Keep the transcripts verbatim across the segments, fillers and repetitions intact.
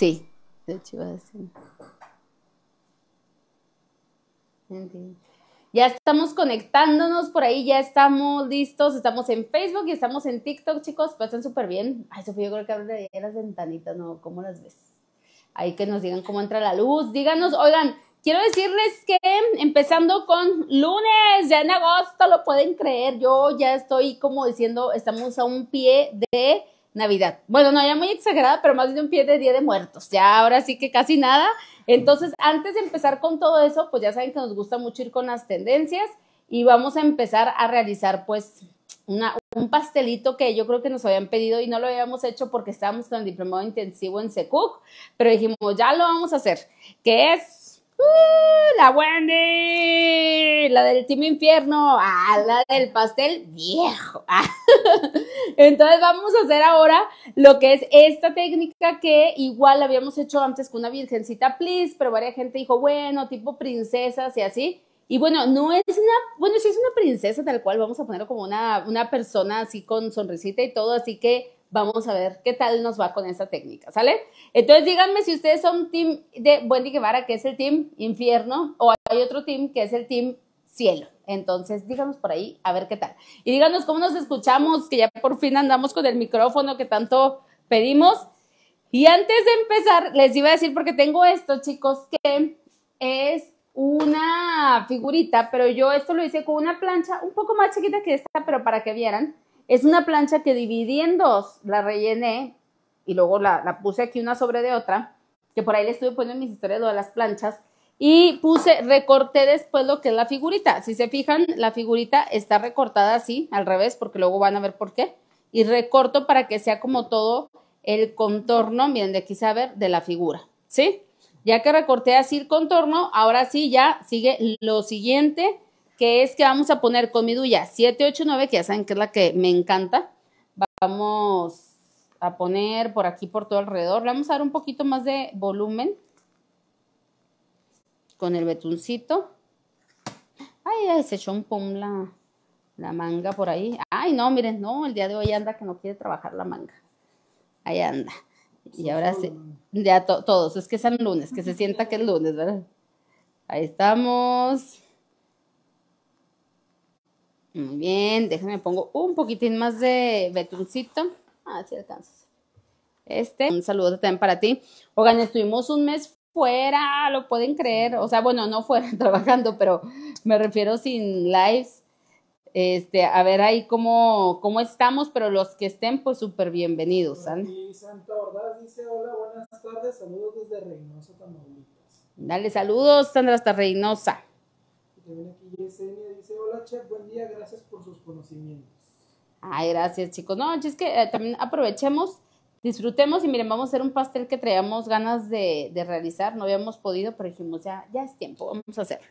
Sí, de hecho iba a decir. Okay. Ya estamos conectándonos por ahí, ya estamos listos, estamos en Facebook y estamos en TikTok, chicos, pasan súper bien. Ay, Sofía, yo creo que hablaría de las ventanitas, ¿no? ¿Cómo las ves? Ahí que nos digan cómo entra la luz, díganos, oigan, quiero decirles que empezando con lunes, ya en agosto, lo pueden creer, yo ya estoy como diciendo, estamos a un pie de Navidad. Bueno, no, ya muy exagerada, pero más de un pie de Día de Muertos, ya ahora sí que casi nada. Entonces, antes de empezar con todo eso, pues ya saben que nos gusta mucho ir con las tendencias y vamos a empezar a realizar pues una, un pastelito que yo creo que nos habían pedido y no lo habíamos hecho porque estábamos con el diplomado intensivo en C C U C, pero dijimos, ya lo vamos a hacer, que es uh, la Wendy, la del Team Infierno, ah, la del pastel viejo. Ah. Entonces vamos a hacer ahora lo que es esta técnica que igual habíamos hecho antes con una virgencita please, pero varias gente dijo, bueno, tipo princesas y así. Y bueno, no es una, bueno, sí es una princesa tal cual, vamos a ponerlo como una, una persona así con sonrisita y todo, así que vamos a ver qué tal nos va con esta técnica, ¿sale? Entonces díganme si ustedes son team de Wendy Guevara, que es el team infierno, o hay otro team que es el team cielo. Entonces, díganos por ahí a ver qué tal. Y díganos cómo nos escuchamos, que ya por fin andamos con el micrófono que tanto pedimos. Y antes de empezar, les iba a decir, porque tengo esto, chicos, que es una figurita, pero yo esto lo hice con una plancha un poco más chiquita que esta, pero para que vieran. Es una plancha que dividí en dos, la rellené y luego la, la puse aquí una sobre de otra, que por ahí le estuve poniendo mis historias de las planchas. Y puse, recorté después lo que es la figurita. Si se fijan, la figurita está recortada así, al revés, porque luego van a ver por qué. Y recorto para que sea como todo el contorno, miren, de aquí se va a ver, de la figura, ¿sí? Ya que recorté así el contorno, ahora sí ya sigue lo siguiente, que es que vamos a poner con mi duya siete ocho nueve, que ya saben que es la que me encanta. Vamos a poner por aquí, por todo alrededor. Le vamos a dar un poquito más de volumen. Con el betuncito. Ay, ay, se echó un pum la, la manga por ahí. Ay, no, miren, no, el día de hoy anda que no quiere trabajar la manga. Ahí anda. Y ahora sí, ya to, todos, es que es el lunes, que se sienta que es lunes, ¿verdad? Ahí estamos. Muy bien, déjenme pongo un poquitín más de betuncito. Ah, sí alcanzas. Este, un saludo también para ti. Oigan, estuvimos un mes fuera, lo pueden creer, o sea, bueno, no fuera trabajando, pero me refiero sin lives, este, a ver ahí cómo, cómo estamos, pero los que estén, pues súper bienvenidos, ¿sale? Y Santa Ordaz dice, hola, buenas tardes, saludos desde Reynosa, Tamaulipas. Dale, saludos, Sandra, hasta Reynosa. Y también aquí Yesenia dice, hola, chef, buen día, gracias por sus conocimientos. Ay, gracias, chicos, no, es que eh, también aprovechemos, disfrutemos y miren, vamos a hacer un pastel que traíamos ganas de, de realizar, no habíamos podido, pero dijimos ya, ya es tiempo, vamos a hacerlo.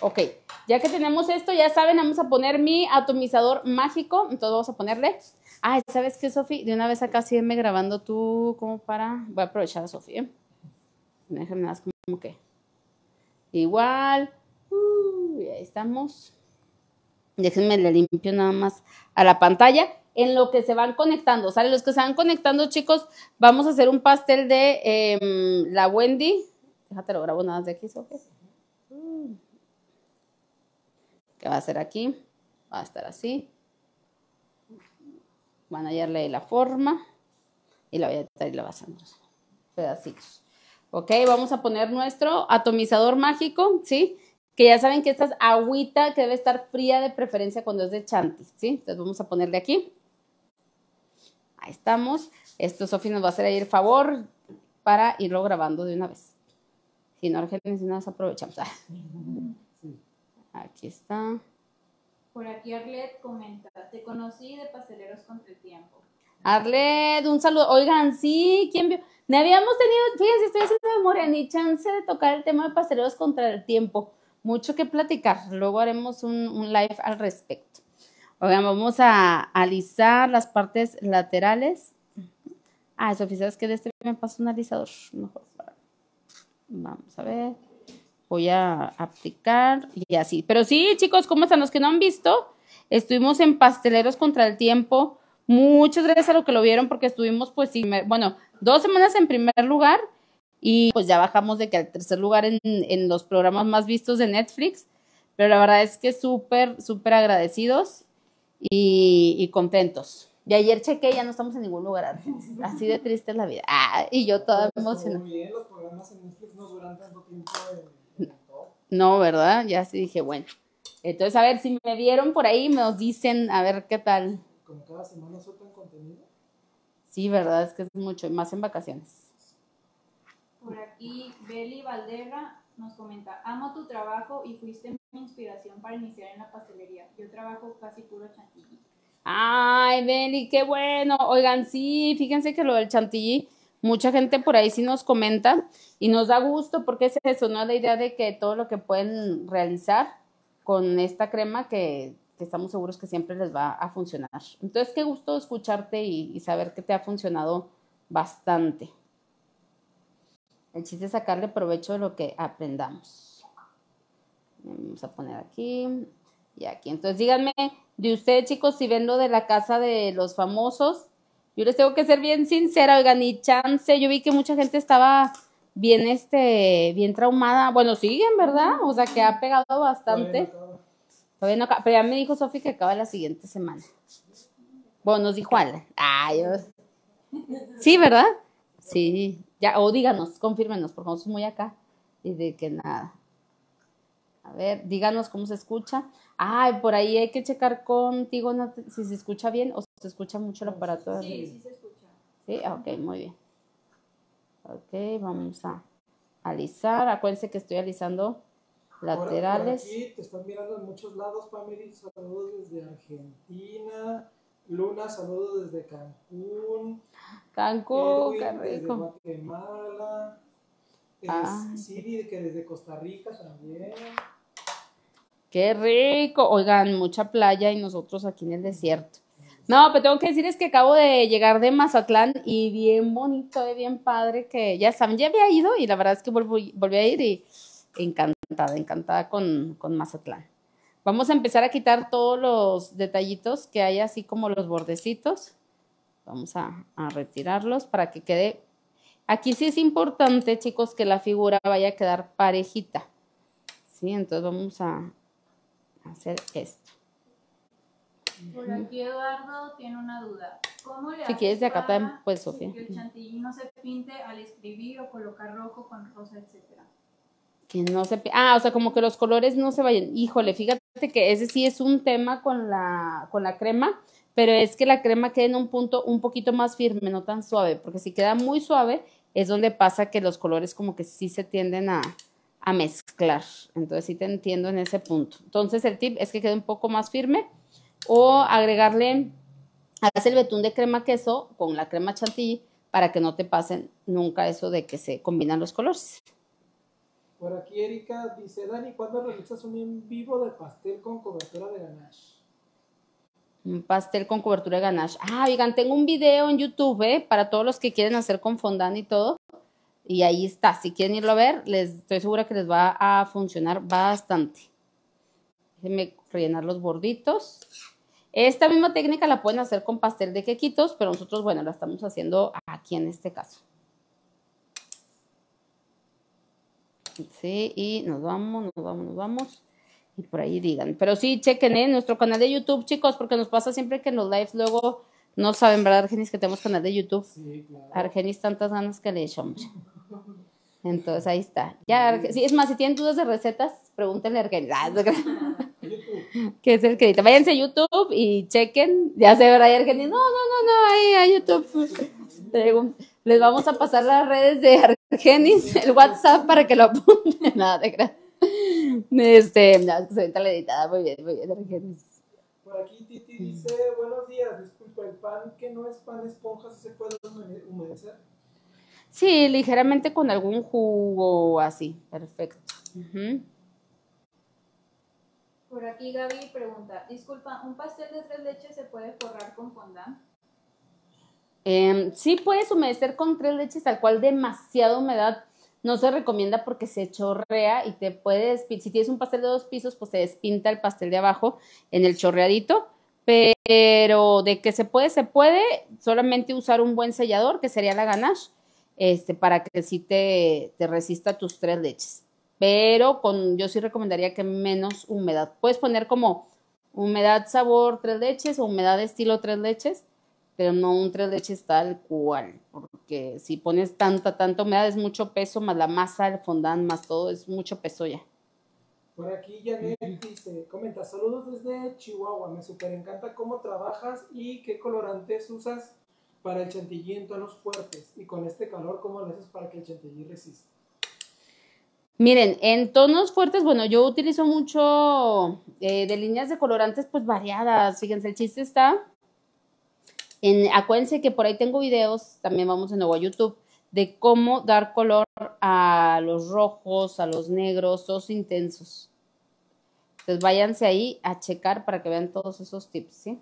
Ok, ya que tenemos esto, ya saben, vamos a poner mi atomizador mágico, entonces vamos a ponerle, ay, ¿sabes qué, Sofi? De una vez acá sígueme grabando tú, como para, voy a aprovechar a Sofi, ¿eh? Déjenme más como que, igual, uh, y ahí estamos, déjenme le limpio nada más a la pantalla, en lo que se van conectando, ¿sale? Los que se van conectando, chicos, vamos a hacer un pastel de eh, la Wendy. Déjate, lo grabo nada más de aquí, Sofía. ¿Qué va a hacer aquí? Va a estar así. Van a hallarle la forma. Y la voy a estar y la vas a hacer pedacitos. Ok, vamos a poner nuestro atomizador mágico, ¿sí? Que ya saben que esta es agüita que debe estar fría de preferencia cuando es de chanti, ¿sí? Entonces vamos a ponerle aquí. Ahí estamos. Esto Sofi nos va a hacer ahí el favor para irlo grabando de una vez. Si no, Argenis, si no nos aprovechamos. Sí. Aquí está. Por aquí Arlet comenta, te conocí de Pasteleros contra el Tiempo. Arlet, un saludo. Oigan, sí, ¿quién vio? No habíamos tenido, fíjense, estoy haciendo memoria, ni chance de tocar el tema de Pasteleros contra el Tiempo. Mucho que platicar, luego haremos un, un live al respecto. Oigan, vamos a alisar las partes laterales. Ah, Sofía, ¿sabes qué? De este me paso un alisador. Mejor para... Vamos a ver. Voy a aplicar y así. Pero sí, chicos, ¿cómo están los que no han visto? Estuvimos en Pasteleros contra el Tiempo. Muchas gracias a los que lo vieron porque estuvimos, pues, sí, bueno, dos semanas en primer lugar y pues ya bajamos de que al tercer lugar en, en los programas más vistos de Netflix, pero la verdad es que súper, súper agradecidos y, y contentos. Y ayer chequé, ya no estamos en ningún lugar. Así de triste es la vida. Ah, y yo toda emocionada. Muy bien, los programas en Netflix no duran tanto tiempo. En, en no, ¿verdad? Ya sí dije, bueno. Entonces, a ver, si me vieron por ahí, nos dicen, a ver qué tal. ¿Como cada semana sueltan contenido? Sí, ¿verdad? Es que es mucho, más en vacaciones. Por aquí, Beli Valderra nos comenta, amo tu trabajo y fuiste mi inspiración para iniciar en la pastelería. Yo trabajo casi puro chantilly. Ay, Beli, qué bueno. Oigan, sí, fíjense que lo del chantilly, mucha gente por ahí sí nos comenta y nos da gusto porque es eso, ¿no? La idea de que todo lo que pueden realizar con esta crema que, que estamos seguros que siempre les va a funcionar. Entonces, qué gusto escucharte y, y saber que te ha funcionado bastante. El chiste es sacarle provecho de lo que aprendamos. Vamos a poner aquí y aquí. Entonces, díganme de ustedes, chicos, si ven lo de la Casa de los Famosos. Yo les tengo que ser bien sincera, oigan, y chance, yo vi que mucha gente estaba bien, este, bien traumada. Bueno, siguen, ¿verdad? O sea, que ha pegado bastante. Todavía no acaba. Pero ya me dijo Sofi que acaba la siguiente semana. Bueno, nos dijo Alan. Ay, sí, ¿verdad? Sí. Ya, o díganos, confírmenos, por favor, es muy acá. Y de que nada. A ver, díganos cómo se escucha. Ay, por ahí hay que checar contigo, ¿no? Si se escucha bien o se escucha mucho el aparato. Sí, sí se escucha. Sí, ok, muy bien. Ok, vamos a alisar. Acuérdense que estoy alisando laterales. Por aquí te están mirando en muchos lados, Pamela. Saludos desde Argentina. Luna, saludos desde Cancún. Cancún, qué rico. Desde Guatemala. Ah. Siri, que desde Costa Rica también. Qué rico. Oigan, mucha playa y nosotros aquí en el desierto. No, pero tengo que decirles que acabo de llegar de Mazatlán y bien bonito, bien padre, que ya saben, ya había ido y la verdad es que volví, volví a ir y encantada, encantada con, con Mazatlán. Vamos a empezar a quitar todos los detallitos que hay, así como los bordecitos. Vamos a, a retirarlos para que quede... Aquí sí es importante, chicos, que la figura vaya a quedar parejita. Sí, entonces vamos a hacer esto. Por aquí Eduardo tiene una duda. ¿Cómo le si quieres de acá también, pues, Sofía. Que el chantilly no se pinte al escribir o colocar rojo con rosa, etcétera. Que no se ah, o sea, como que los colores no se vayan. Híjole, fíjate que ese sí es un tema con la, con la crema, pero es que la crema quede en un punto un poquito más firme, no tan suave, porque si queda muy suave es donde pasa que los colores como que sí se tienden a, a mezclar. Entonces sí te entiendo en ese punto. Entonces el tip es que quede un poco más firme. O agregarle, hagas el betún de crema queso con la crema chantilly para que no te pasen nunca eso de que se combinan los colores. Por aquí Erika dice, Dani, ¿cuándo realizas un en vivo de pastel con cobertura de ganache? Un pastel con cobertura de ganache. Ah, oigan, tengo un video en YouTube, ¿eh? Para todos los que quieren hacer con fondant y todo. Y ahí está, si quieren irlo a ver, les estoy segura que les va a funcionar bastante. Déjenme rellenar los borditos. Esta misma técnica la pueden hacer con pastel de quequitos, pero nosotros, bueno, la estamos haciendo aquí en este caso. Sí, y nos vamos, nos vamos, nos vamos. Y por ahí digan. Pero sí, chequen en nuestro canal de YouTube, chicos, porque nos pasa siempre que en los lives luego no saben, ¿verdad, Argenis, que tenemos canal de YouTube? Sí, claro. Argenis, tantas ganas que le echamos. Entonces, ahí está. Ya, Argenis, sí, es más, si tienen dudas de recetas, pregúntenle a Argenis. Que es el que edita. Váyanse a YouTube y chequen. Ya se verá Argenis. No, no, no, no, ahí a YouTube. Les vamos a pasar las redes de Argenis, el WhatsApp para que lo apunten. Nada, de gracia. Este, no, se edita la editada. Muy bien, muy bien, Argenis. Por aquí Titi dice, buenos días, disculpa, el pan que no es pan esponja, ¿se puede humedecer? Sí, ligeramente con algún jugo así. Perfecto. Uh-huh. Por aquí Gaby pregunta, disculpa, ¿un pastel de tres leches se puede forrar con fondant? Eh, sí, puedes humedecer con tres leches, tal cual demasiada humedad no se recomienda porque se chorrea y te puede, si tienes un pastel de dos pisos, pues te despinta el pastel de abajo en el chorreadito, Pero de que se puede, se puede, solamente usar un buen sellador, que sería la ganache, este, para que sí te, te resista tus tres leches. Pero con, yo sí recomendaría que menos humedad. Puedes poner como humedad sabor tres leches o humedad estilo tres leches, pero no un tres leches tal cual, porque si pones tanta, tanta humedad es mucho peso, más la masa, el fondant, más todo, es mucho peso ya. Por aquí Janet dice, comenta, saludos desde Chihuahua, me súper encanta cómo trabajas y qué colorantes usas para el chantilly en tonos fuertes, y con este calor, ¿cómo lo haces para que el chantilly resista? Miren, en tonos fuertes, bueno, yo utilizo mucho eh, de líneas de colorantes pues variadas, fíjense, el chiste está en, acuérdense que por ahí tengo videos, también vamos de nuevo a YouTube, de cómo dar color a los rojos, a los negros, todos intensos. Entonces váyanse ahí a checar para que vean todos esos tips, ¿sí?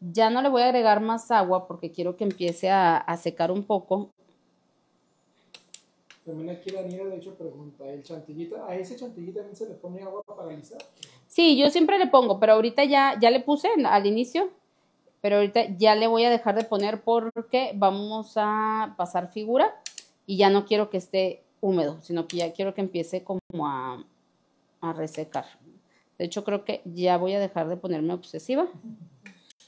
Ya no le voy a agregar más agua porque quiero que empiece a, a secar un poco. También aquí Daniela de hecho pregunta, ¿el chantillita, a ese chantilly también se le pone agua para paralizar? Sí, yo siempre le pongo, pero ahorita ya, ya le puse al inicio. Pero ahorita ya le voy a dejar de poner porque vamos a pasar figura y ya no quiero que esté húmedo, sino que ya quiero que empiece como a, a resecar. De hecho, creo que ya voy a dejar de ponerme obsesiva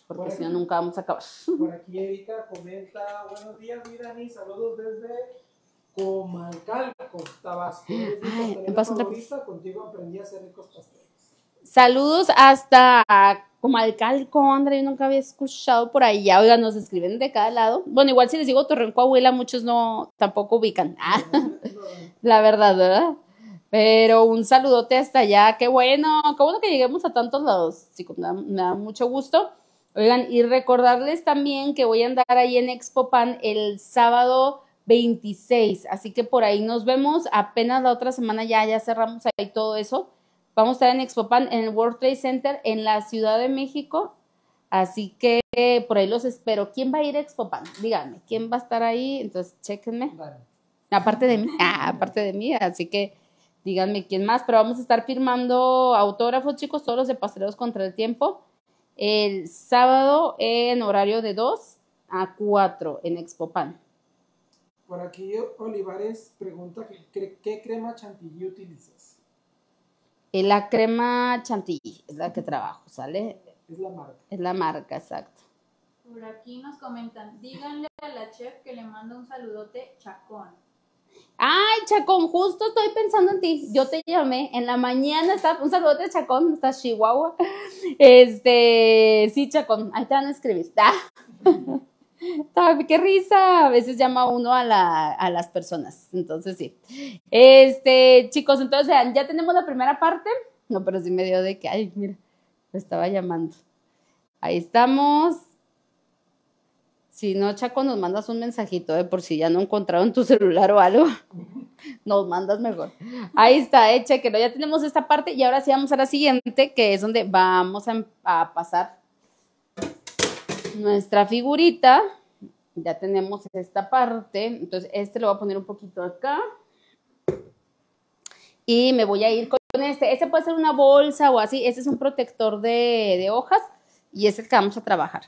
porque si no nunca vamos a acabar. Por aquí Erika comenta, buenos días, mi Dani, saludos desde Comalcalco, Tabasco. Ay, me paso otra vez. Contigo aprendí a hacer ricos pasteles. Saludos hasta Comalcalco, André, yo nunca había escuchado por allá. Oigan, nos escriben de cada lado. Bueno, igual si les digo Torreón, Coahuila, muchos no, tampoco ubican. Ah, no, no, no. La verdad, ¿verdad? Pero un saludote hasta allá. Qué bueno, qué bueno que lleguemos a tantos lados, chicos. Me da, me da mucho gusto. Oigan, y recordarles también que voy a andar ahí en Expo Pan el sábado veintiséis. Así que por ahí nos vemos. Apenas la otra semana ya, ya cerramos ahí todo eso. Vamos a estar en Expo Pan, en el World Trade Center, en la Ciudad de México. Así que por ahí los espero. ¿Quién va a ir a Expo Pan? Díganme, ¿quién va a estar ahí? Entonces, chéquenme. Vale. Aparte de mí, ah, aparte de mí. Así que díganme quién más. Pero vamos a estar firmando autógrafos, chicos, todos los de Pasteleros contra el Tiempo. El sábado en horario de dos a cuatro en Expo Pan. Por aquí Olivares pregunta, ¿qué, qué crema chantilly utilizas? La crema chantilly es la que trabajo, ¿sale? Es la marca. Es la marca, exacto. Por aquí nos comentan, díganle a la chef que le mando un saludote, Chacón. Ay, Chacón, justo estoy pensando en ti. Yo te llamé en la mañana, está, un saludote, Chacón, está Chihuahua. Este, sí, Chacón, ahí te van a escribir. ¡Ah! ¡Qué risa! A veces llama uno a, la, a las personas, entonces sí. Este, chicos, entonces vean, ya tenemos la primera parte. No, pero sí me dio de que, ay, mira, me estaba llamando. Ahí estamos. Si no, Chaco, nos mandas un mensajito, ¿eh? Por si ya no encontraron tu celular o algo, nos mandas mejor. Ahí está, eh, chequenlo, ya tenemos esta parte y ahora sí vamos a la siguiente, que es donde vamos a, a pasar nuestra figurita. Ya tenemos esta parte, entonces este lo voy a poner un poquito acá y me voy a ir con este, este puede ser una bolsa o así, este es un protector de, de hojas y es el que vamos a trabajar.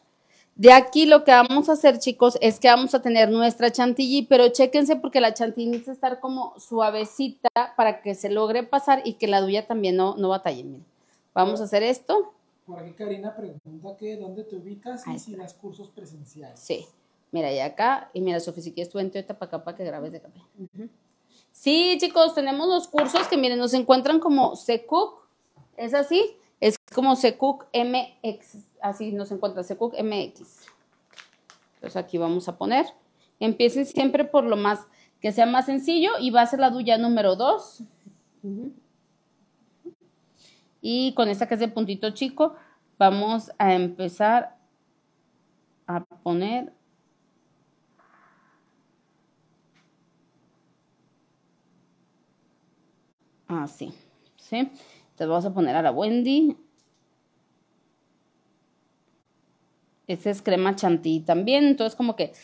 De aquí lo que vamos a hacer, chicos, es que vamos a tener nuestra chantilly, pero chéquense porque la chantilly necesita estar como suavecita para que se logre pasar y que la duya también no, no batalle. Miren, vamos a hacer esto. Por aquí Karina pregunta que dónde te ubicas y si das cursos presenciales. Sí, mira, ya acá, y mira, Sofi, si quieres tú vente ahorita para acá para que grabes de acá. Uh-huh. Sí, chicos, tenemos los cursos que, miren, nos encuentran como C C U C, ¿es así? Es como C C U C M X, así nos encuentra, C C U C M X. Entonces aquí vamos a poner, empiecen siempre por lo más, que sea más sencillo, y va a ser la duya número dos. Uh-huh. Y con esta que es de puntito chico, vamos a empezar a poner así, ¿sí? Entonces vamos a poner a la Wendy. Este es crema chantilly también, entonces como que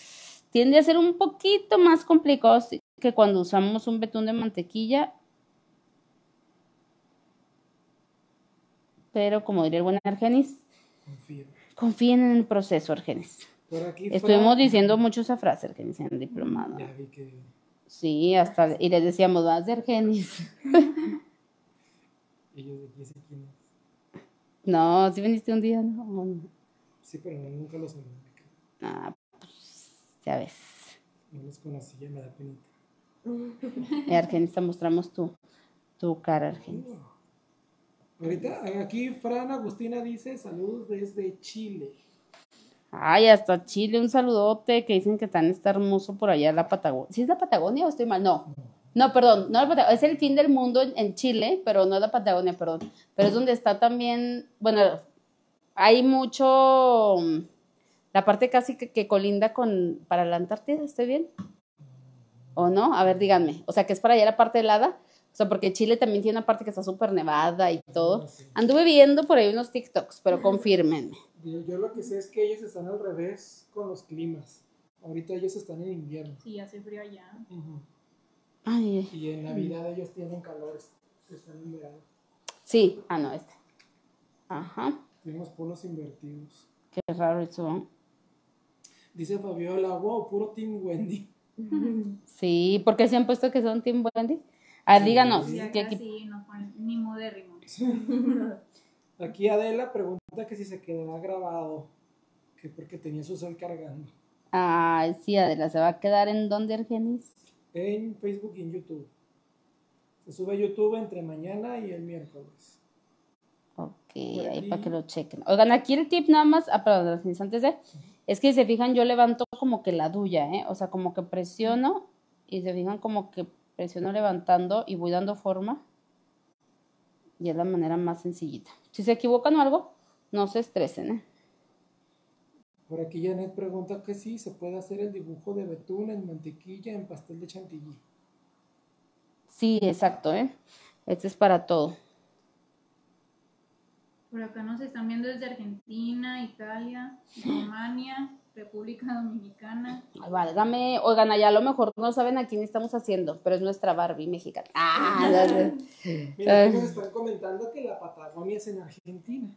tiende a ser un poquito más complicado que cuando usamos un betún de mantequilla. Pero como diría el buen Argenis, Confíen. Confíen en el proceso, Argenis. Por aquí estuvimos para... diciendo mucho esa frase, Argenis, en el diplomado. Ya vi que... Sí, hasta... Y les decíamos, vas de Argenis. Y yo dije, ¿quién es? No, sí viniste un día, ¿no? Sí, pero nunca los conocí. Ah, pues, ya ves. No los conocí, ya me da penita. Y Argenis, te mostramos tu, tu cara, Argenis. Oh. Ahorita, aquí Fran Agustina dice, saludos desde Chile. Ay, hasta Chile, un saludote, que dicen que tan está hermoso por allá la Patagonia. ¿Sí es la Patagonia o estoy mal? No, no, no perdón, no la Patagonia, es el fin del mundo en Chile, pero no es la Patagonia, perdón. Pero es donde está también, bueno, hay mucho, la parte casi que, que colinda con, para la Antártida, ¿estoy bien? ¿O no? A ver, díganme, o sea, que es para allá la parte helada. O sea, porque Chile también tiene una parte que está súper nevada y todo. Sí. Anduve viendo por ahí unos TikToks, pero confirmen. Yo, yo lo que sé es que ellos están al revés con los climas. Ahorita ellos están en invierno. Sí, hace frío allá. Uh-huh. Ay. Y en Navidad mm. ellos tienen calor, están en verano. Sí, ah, no, este. Ajá. Tenemos polos invertidos. Qué raro eso. Dice Fabiola, wow, puro Team Wendy. Sí, ¿por qué se han puesto que son Team Wendy? Ah, díganos. Sí, que aquí... sí, no ponen ni modérrimo. Aquí Adela pregunta que si se quedará grabado, que porque tenía su cel cargando. Ay, sí, Adela, ¿se va a quedar en dónde, Argenis? En Facebook y en YouTube. Se sube a YouTube entre mañana y el miércoles. Ok, aquí... ahí para que lo chequen. Oigan, aquí el tip nada más, ah, perdón, Argenis, antes de, uh-huh. es que si se fijan, yo levanto como que la duya, ¿eh? O sea, como que presiono y se fijan como que presiono levantando y voy dando forma, y es la manera más sencillita. Si se equivocan o algo, no se estresen, ¿eh? Por aquí Janet pregunta que si se puede hacer el dibujo de betún en mantequilla en pastel de chantilly. Sí, exacto, ¿eh? Este es para todo. Por acá nos están viendo desde Argentina, Italia, Alemania, República Dominicana. Ay, vale, dame, oigan, allá a lo mejor no saben a quién estamos haciendo, pero es nuestra Barbie mexicana. Ah, dale. Mira, nos están comentando que la Patagonia es en Argentina.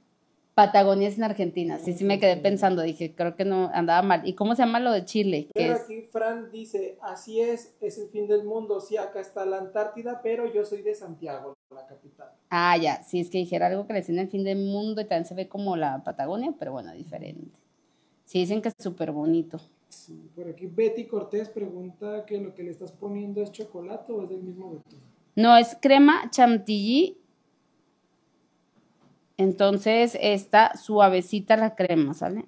Patagonia es en Argentina, sí, sí me quedé pensando, dije, creo que no, andaba mal. ¿Y cómo se llama lo de Chile? Pero aquí es? Fran dice, así es, es el fin del mundo, sí, acá está la Antártida, pero yo soy de Santiago, la capital. Ah, ya, sí, es que dijera algo que le decían el fin del mundo y también se ve como la Patagonia, pero bueno, diferente. Sí, dicen que es súper bonito. Sí, por aquí Betty Cortés pregunta que lo que le estás poniendo es chocolate o es del mismo betún. No, es crema chantilly. Entonces está suavecita la crema, ¿sale?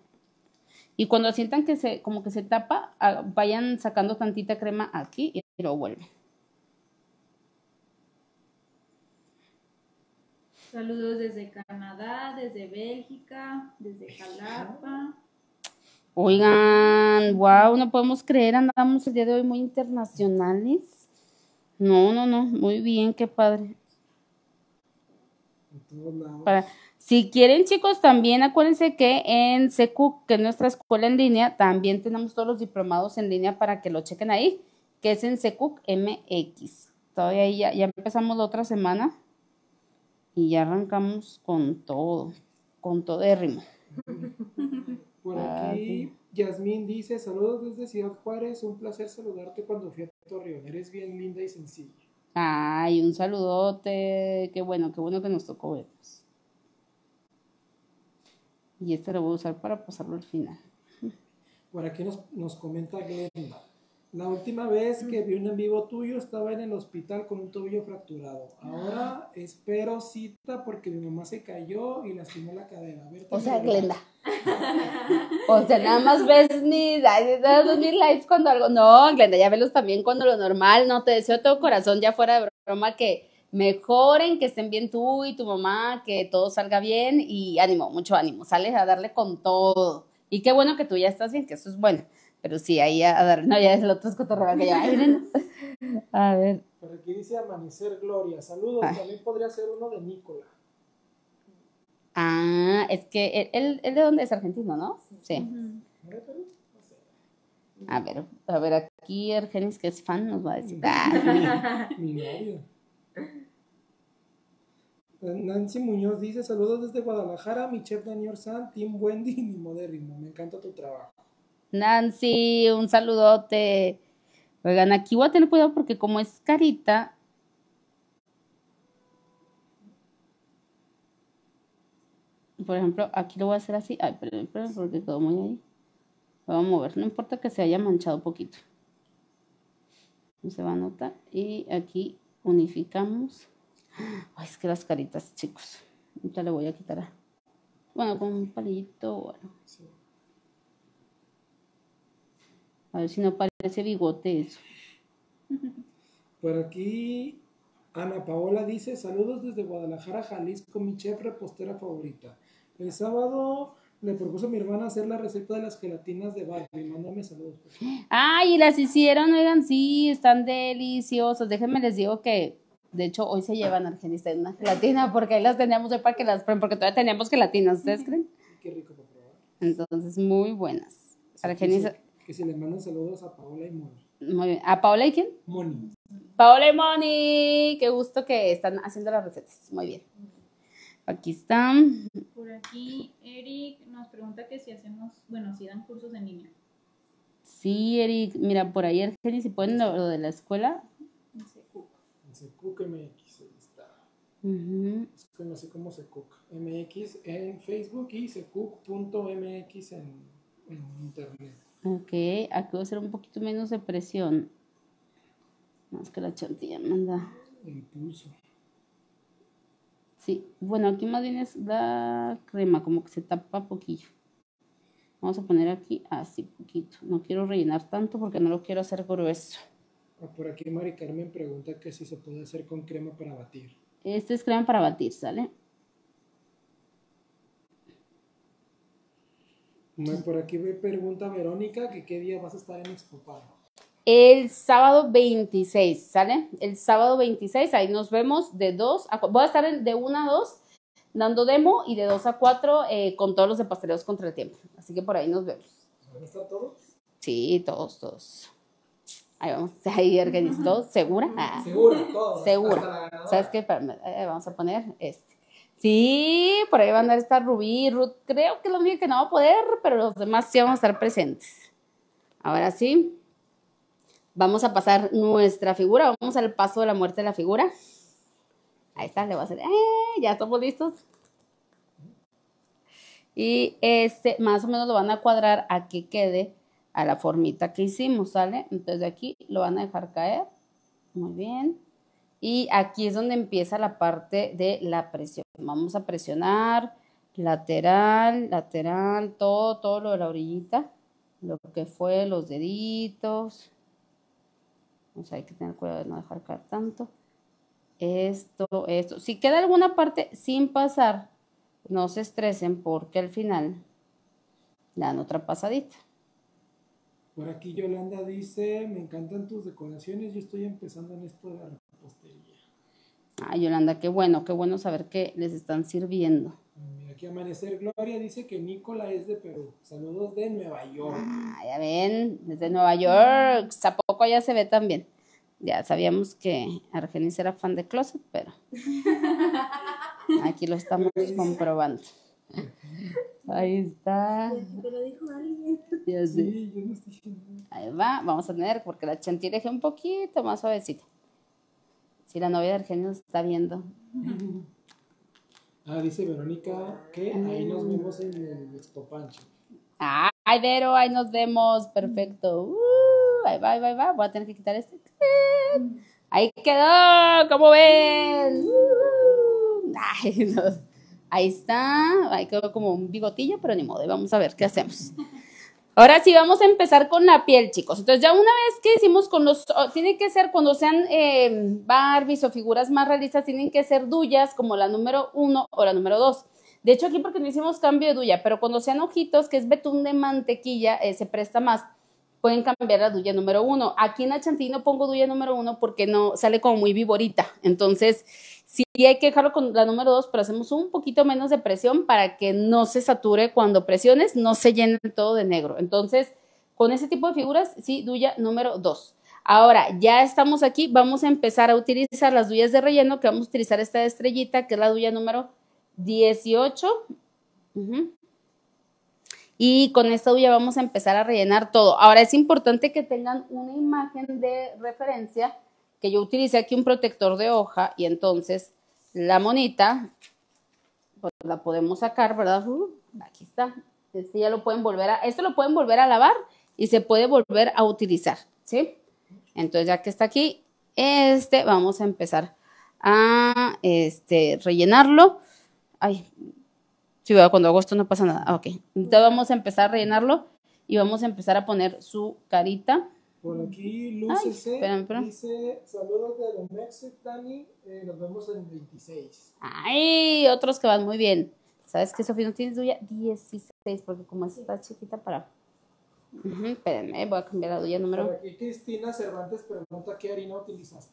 Y cuando sientan que se, como que se tapa, vayan sacando tantita crema aquí y lo vuelven. Saludos desde Canadá, desde Bélgica, desde Jalapa. Oigan, wow, no podemos creer, andamos el día de hoy muy internacionales. No, no, no, muy bien, qué padre. Para, si quieren, chicos, también acuérdense que en C C U C, que es nuestra escuela en línea, también tenemos todos los diplomados en línea para que lo chequen ahí, que es en C C U C M X. Todavía ahí ya, ya empezamos la otra semana y ya arrancamos con todo, con todo de ritmo. Por aquí, Yasmín dice, saludos desde Ciudad Juárez, un placer saludarte cuando fui a Torreón, eres bien linda y sencilla. Ay, un saludote, qué bueno, qué bueno que nos tocó vernos. Y este lo voy a usar para pasarlo al final. Por aquí nos, nos comenta Glenda, la última vez que vi un en vivo tuyo estaba en el hospital con un tobillo fracturado, ahora espero cita porque mi mamá se cayó y lastimó la cadera. A ver, o sea, Glenda. O sea, nada más ves mis, mis lives cuando algo, no, Glenda, ya velos también cuando lo normal, no, te deseo todo corazón, ya fuera de broma, que mejoren, que estén bien tú y tu mamá, que todo salga bien y ánimo, mucho ánimo, sales a darle con todo, y qué bueno que tú ya estás bien, que eso es bueno, pero sí, ahí a, a darle, no, ya es el otro escotorreo que ya, a ver. Por aquí dice Amanecer Gloria, saludos, ay, también podría ser uno de Nicola. Ah, es que él, él, él de dónde es, argentino, ¿no? Sí. A ver, a ver, aquí Argenis, que es fan, nos va a decir. Mi novio. Nancy Muñoz dice, saludos desde Guadalajara, mi chef Dani Orsan, Team Wendy, mi modérrimo, me encanta tu trabajo. Nancy, un saludote. Oigan, aquí voy a tener cuidado porque como es carita. Por ejemplo, aquí lo voy a hacer así. Ay, perdón, perdón, porque quedó muy ahí. Lo voy a mover, no importa que se haya manchado poquito. No se va a notar. Y aquí unificamos. Ay, es que las caritas, chicos. Ahorita le voy a quitar a... Bueno, con un palillito o algo. Sí. A ver si no parece bigote eso. Por aquí, Ana Paola dice, saludos desde Guadalajara, Jalisco, mi chef repostera favorita. El sábado le propuso a mi hermana hacer la receta de las gelatinas de Barbie. Mándame saludos. Ay, y las hicieron, oigan, sí, están deliciosas. Déjenme les digo que, de hecho, hoy se llevan argenistas una gelatina, porque ahí las teníamos de parque, las porque todavía teníamos gelatinas, ¿ustedes creen? Qué rico para probar. Entonces, muy buenas. Argenistas. Que se les mandan saludos a Paola y Moni. Muy bien. ¿A Paola y quién? Moni. Paola y Moni. Qué gusto que están haciendo las recetas. Muy bien. Aquí están. Por aquí, Eric nos pregunta que si hacemos, bueno, si dan cursos en línea. Sí, Eric. Mira, por ahí, Argenis, si pueden lo, lo de la escuela. En C C U C. En C C U C M X, ahí está. Uh-huh. Es que no sé cómo C C U C M X en Facebook y C C U C punto M X en, en internet. Ok, aquí voy a hacer un poquito menos de presión. Más que la chantilla manda. Impulso. Sí, bueno, aquí más bien es la crema, como que se tapa poquillo. Vamos a poner aquí así, poquito. No quiero rellenar tanto porque no lo quiero hacer grueso. Por aquí Mari Carmen pregunta que si se puede hacer con crema para batir. Este es crema para batir, ¿sale? Por aquí me pregunta Verónica que qué día vas a estar en Expo Pan. El sábado veintiséis, ¿sale? El sábado veintiséis, ahí nos vemos de dos a cuatro. Voy a estar de una a dos dando demo y de dos a cuatro eh, con todos los de Pasteleros contra el Tiempo. Así que por ahí nos vemos. ¿Van a estar todos? Sí, todos, todos. Ahí vamos, ahí organizados, ¿segura? Ah, segura, todos. Segura. ¿Sabes qué? Vamos a poner este. Sí, por ahí va a andar esta Rubí, Ruth, creo que es la única que no va a poder, pero los demás sí vamos a estar presentes. Ahora sí, vamos a pasar nuestra figura, vamos al paso de la muerte de la figura. Ahí está, le voy a hacer, ¡eh! Ya estamos listos. Y este, más o menos lo van a cuadrar a que quede a la formita que hicimos, ¿sale? Entonces de aquí lo van a dejar caer, muy bien. Y aquí es donde empieza la parte de la presión. Vamos a presionar lateral, lateral, todo, todo lo de la orillita, lo que fue los deditos. O sea, hay que tener cuidado de no dejar caer tanto. Esto, esto. Si queda alguna parte sin pasar, no se estresen porque al final dan otra pasadita. Por aquí Yolanda dice, me encantan tus decoraciones, yo estoy empezando en esto de la repostería. Ay, Yolanda, qué bueno, qué bueno saber que les están sirviendo. Mira, aquí Amanecer Gloria dice que Nicola es de Perú, saludos de Nueva York. Ah, ya ven, desde Nueva York, ¿a poco ya se ve también? Ya sabíamos que Argenis era fan de Closet, pero aquí lo estamos comprobando. Ahí está. Pero dijo alguien. Ya sé. Sí, yo no estoy diciendo. Ahí va, vamos a tener, porque la chantilly dejé un poquito más suavecita. Si la novia de Argenio está viendo. Ah, dice Verónica que ahí nos vemos en el Expo Pancho. Ah, ay, Vero, ahí nos vemos. Perfecto. Uh, ahí va, ahí va, ahí va. Voy a tener que quitar este. Ahí quedó, ¿cómo ven? Uh, ay, no. Ahí está, ahí quedó como un bigotillo, pero ni modo, vamos a ver qué hacemos. Ahora sí, vamos a empezar con la piel, chicos. Entonces, ya una vez que hicimos con los, tiene que ser cuando sean eh, Barbies o figuras más realistas, tienen que ser duyas, como la número uno o la número dos. De hecho, aquí porque no hicimos cambio de duya, pero cuando sean ojitos, que es betún de mantequilla, eh, se presta más. Pueden cambiar la duya número uno. Aquí en la chantilly no pongo duya número uno porque no sale como muy viborita. Entonces, sí hay que dejarlo con la número dos, pero hacemos un poquito menos de presión para que no se sature cuando presiones, no se llene todo de negro. Entonces, con ese tipo de figuras, sí, duya número dos. Ahora, ya estamos aquí, vamos a empezar a utilizar las duyas de relleno, que vamos a utilizar esta estrellita, que es la duya número dieciocho. Uh-huh. Y con esta duya vamos a empezar a rellenar todo. Ahora, es importante que tengan una imagen de referencia, que yo utilicé aquí un protector de hoja, y entonces la monita, pues, la podemos sacar, ¿verdad? Uh, aquí está. Este ya lo pueden volver a, esto lo pueden volver a lavar y se puede volver a utilizar, ¿sí? Entonces, ya que está aquí, este, vamos a empezar a este, rellenarlo. Ay, sí, cuando hago esto no pasa nada. Ah, ok. Entonces, vamos a empezar a rellenarlo y vamos a empezar a poner su carita. Por aquí, Luces, dice, saludos de los Mexicanos, Dani, eh, nos vemos en veintiséis. Ay, otros que van muy bien. ¿Sabes qué, Sofía? ¿No tienes duya? dieciséis, porque como está chiquita para... Uh-huh, espérenme, voy a cambiar la duya número. Por aquí Cristina Cervantes pregunta qué harina utilizaste.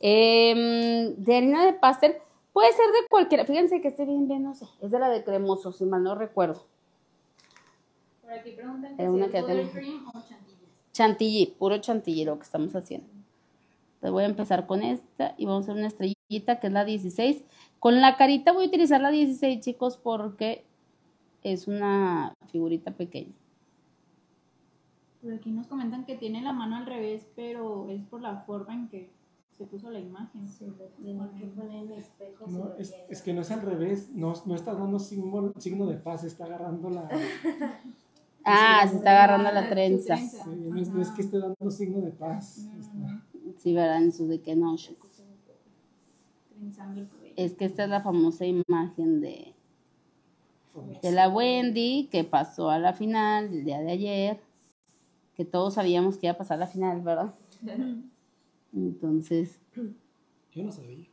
Eh, de harina de pastel, puede ser de cualquiera. Fíjense que esté bien, bien, no sé. Es de la de cremoso, si mal no recuerdo. Por aquí preguntan que si es butter cream o chantilly. Chantilly, puro chantilly lo que estamos haciendo. Entonces voy a empezar con esta y vamos a hacer una estrellita que es la dieciséis. Con la carita voy a utilizar la dieciséis, chicos, porque... es una figurita pequeña. Por aquí nos comentan que tiene la mano al revés, pero es por la forma en que se puso la imagen. Sí, no, es, es que no es al revés, no, no está dando signo, signo de paz, está agarrando la... ah, se está agarrando la trenza. Sí, no, es, no es que esté dando signo de paz. Está. Sí, ¿verdad? En su de que no. Es que esta es la famosa imagen de... de la Wendy, que pasó a la final el día de ayer, que todos sabíamos que iba a pasar a la final, ¿verdad? Entonces, yo no sabía.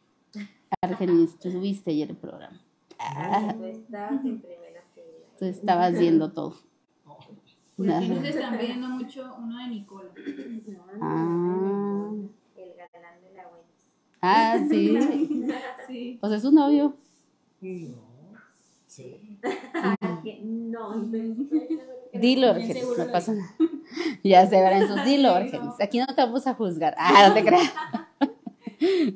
Argenis, tú subiste ayer el programa. No, tú estabas en primera fila. Tú estabas viendo todo. Ustedes están viendo mucho uno de Nicola. Ah. El galán de la Wendy. Ah, sí. Sí. Pues es su novio. No. Sí. No, dilo, Argenis, no pasa nada. Ya se verán sus dilo, Argenis. Aquí no te vamos a juzgar. Ah, no te creas.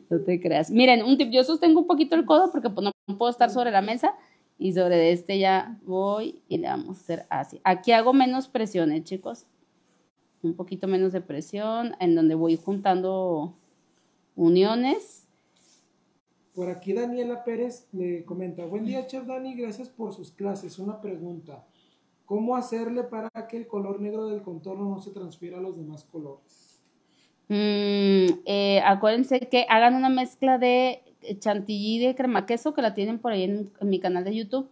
No te creas. Miren, un tip, yo sostengo un poquito el codo porque no puedo estar sobre la mesa y sobre este ya voy y le vamos a hacer así. Aquí hago menos presiones, chicos. Un poquito menos de presión en donde voy juntando uniones. Por aquí Daniela Pérez le comenta, buen día, Chef Dani, gracias por sus clases. Una pregunta, ¿cómo hacerle para que el color negro del contorno no se transfiera a los demás colores? Mm, eh, acuérdense que hagan una mezcla de chantilly de crema queso, que la tienen por ahí en, en mi canal de YouTube,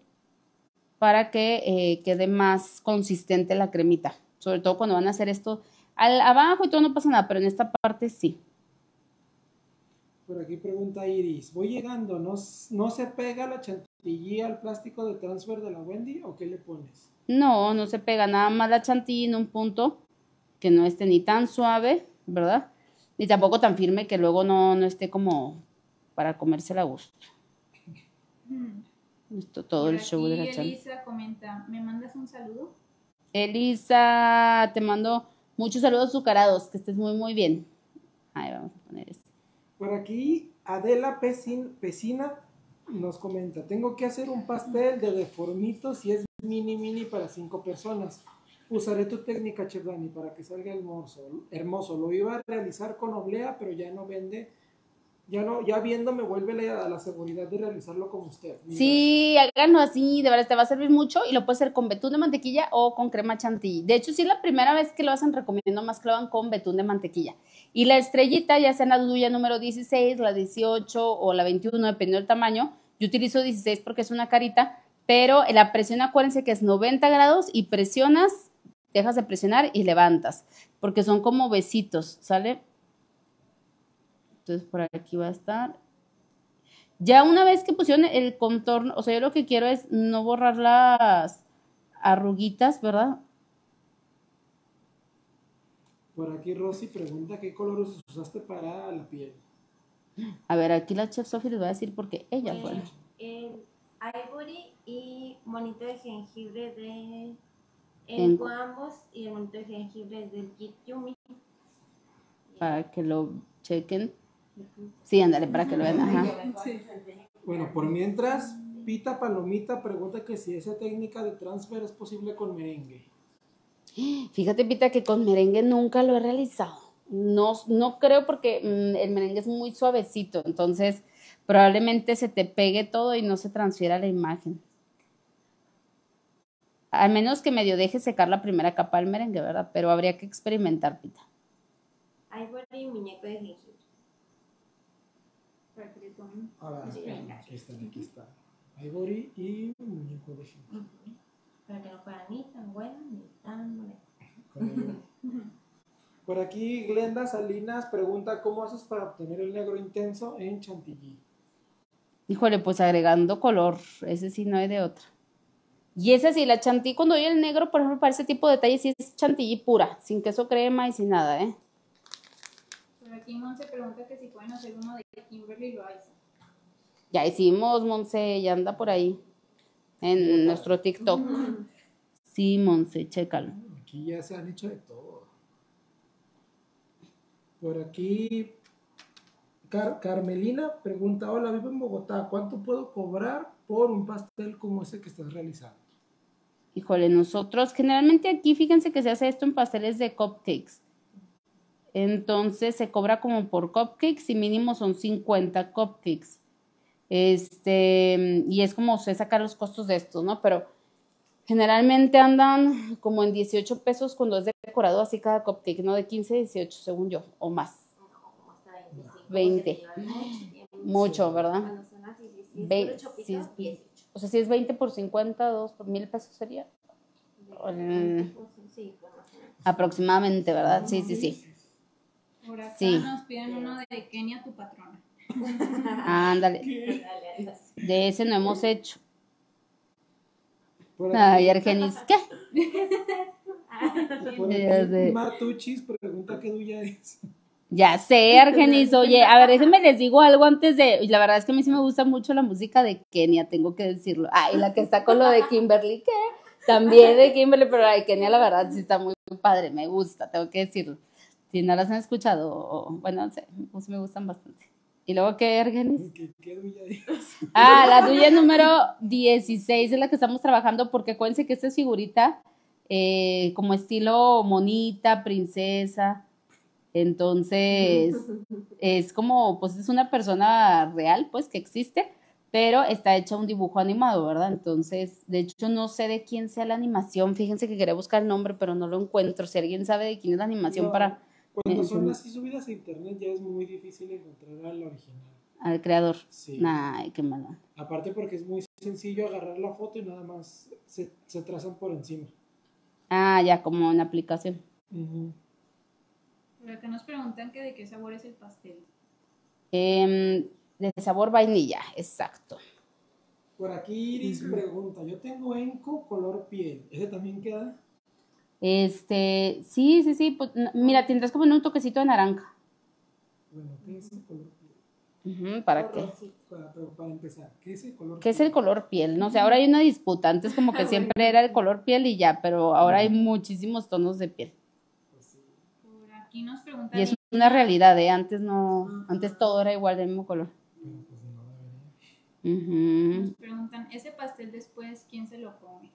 para que eh, quede más consistente la cremita, sobre todo cuando van a hacer esto al, abajo y todo no pasa nada, pero en esta parte sí. Por aquí pregunta Iris, voy llegando, ¿no, ¿no se pega la chantilly al plástico de transfer de la Wendy o qué le pones? No, no se pega, nada más la chantilly en un punto que no esté ni tan suave, ¿verdad? Ni tampoco tan firme que luego no, no esté como para comérsela a gusto. Hmm. Esto, todo por el show de la chantilly. Elisa comenta, ¿me mandas un saludo? Elisa, te mando muchos saludos azucarados, que estés muy muy bien. Ahí vamos a poner esto. Por aquí Adela Pecin, Pesina nos comenta, tengo que hacer un pastel de deformitos y es mini mini para cinco personas. Usaré tu técnica, Chef Dani, para que salga hermoso. Hermoso. Lo iba a realizar con oblea, pero ya no vende, ya no, ya viendo me vuelve la, la seguridad de realizarlo con usted. Mira. Sí, háganlo así, de verdad te va a servir mucho y lo puedes hacer con betún de mantequilla o con crema chantilly. De hecho, si es la primera vez que lo hacen, recomiendo más que lo hagan con betún de mantequilla. Y la estrellita, ya sea en la duya número dieciséis, la dieciocho o la veintiuno, dependiendo del tamaño. Yo utilizo dieciséis porque es una carita, pero la presión, acuérdense que es noventa grados y presionas, dejas de presionar y levantas, porque son como besitos, ¿sale? Entonces por aquí va a estar. Ya una vez que pusieron el contorno, o sea, yo lo que quiero es no borrar las arruguitas, ¿verdad? Por aquí Rosy pregunta qué colores usaste para la piel. A ver, aquí la Chef Sophie les va a decir porque ella fue. El, el ivory y monito de jengibre de el guambos y el monito de jengibre del Git Yumi. para que lo chequen. Sí, ándale, para que lo vean. Ajá. Sí. Bueno, por mientras, Pita Palomita pregunta que si esa técnica de transfer es posible con merengue. Fíjate, Pita, que con merengue nunca lo he realizado. No, no creo, porque mmm, el merengue es muy suavecito, entonces probablemente se te pegue todo y no se transfiera la imagen. Al menos que medio deje secar la primera capa del merengue, ¿verdad? Pero habría que experimentar, Pita. Hay por ahí un muñeco de jengibre. Ahora, aquí está, aquí está. Ivory y muñeco de jengibre. Para que no fuera ni tan buena ni tan buena. Por aquí Glenda Salinas pregunta, ¿cómo haces para obtener el negro intenso en chantilly? Híjole, pues agregando color, ese sí no hay de otra. Y ese sí, la chantilly, cuando doy el negro, por ejemplo, para ese tipo de detalles, sí es chantilly pura, sin queso crema y sin nada, ¿eh? Por aquí Monse pregunta que si pueden hacer uno de Kimberly Loaiza. Ya hicimos, Monse, ya anda por ahí en nuestro TikTok. Sí, Monse, chécalo. Aquí ya se han hecho de todo. Por aquí Car Carmelina pregunta, hola, vivo en Bogotá, ¿cuánto puedo cobrar por un pastel como ese que estás realizando? Híjole, nosotros generalmente aquí, fíjense que se hace esto en pasteles de cupcakes. Entonces se cobra como por cupcakes y mínimo son cincuenta cupcakes. Este, y es como se sacar los costos de estos, ¿no? Pero generalmente andan como en dieciocho pesos cuando es decorado así cada cupcake, ¿no? De quince, dieciocho, según yo, o más. No, hasta veinticinco, veinte. Mucho, ¿verdad? Cuando son así, si es veinte, pisos, dieciocho. O sea, si es veinte por cincuenta, dos por mil pesos sería. El, aproximadamente, ¿verdad? Sí, sí, sí. Por acá sí. Nos piden uno de Kenia, tu patrona. Ándale. De ese no hemos hecho. Ay, Argenis, ¿qué? Aquí, Martuchis pregunta qué duya es. Ya sé, Argenis, oye, a ver, déjenme les digo algo antes de, la verdad es que a mí sí me gusta mucho la música de Kenia, tengo que decirlo. Ah, y la que está con lo de Kimberly, que también de Kimberly, pero la de Kenia la verdad sí está muy padre, me gusta, tengo que decirlo. Si no las han escuchado, o, bueno, no sé, pues me gustan bastante. ¿Y luego qué, Argenis? ¿Qué, qué duya es? Ah, la duya número dieciséis es la que estamos trabajando, porque acuérdense que esta es figurita eh, como estilo monita, princesa. Entonces, es como, pues es una persona real, pues, que existe, pero está hecha un dibujo animado, ¿verdad? Entonces, de hecho, no sé de quién sea la animación. Fíjense que quería buscar el nombre, pero no lo encuentro. Si alguien sabe de quién es la animación no. para... Cuando son así subidas a internet ya es muy difícil encontrar al original. Al creador. Sí. Ay, qué malo. Aparte porque es muy sencillo agarrar la foto y nada más se, se trazan por encima. Ah, ya, como en aplicación. Uh-huh. Por acá nos preguntan que de qué sabor es el pastel. Eh, de sabor vainilla, exacto. Por aquí Iris uh-huh. pregunta, yo tengo enco color piel, ¿ese también queda...? Este, sí, sí, sí, pues, mira, tendrás como un toquecito de naranja. Bueno, ¿qué es el color piel? Uh-huh, ¿para qué? Para, para empezar, ¿qué es el color piel? ¿Qué es el color piel? No sé, ahora hay una disputa, antes como que siempre era el color piel y ya, pero ahora hay muchísimos tonos de piel. Por aquí nos preguntan... Y es una realidad, ¿eh? Antes no, antes todo era igual del mismo color. Uh-huh. Nos preguntan, ¿ese pastel después quién se lo come?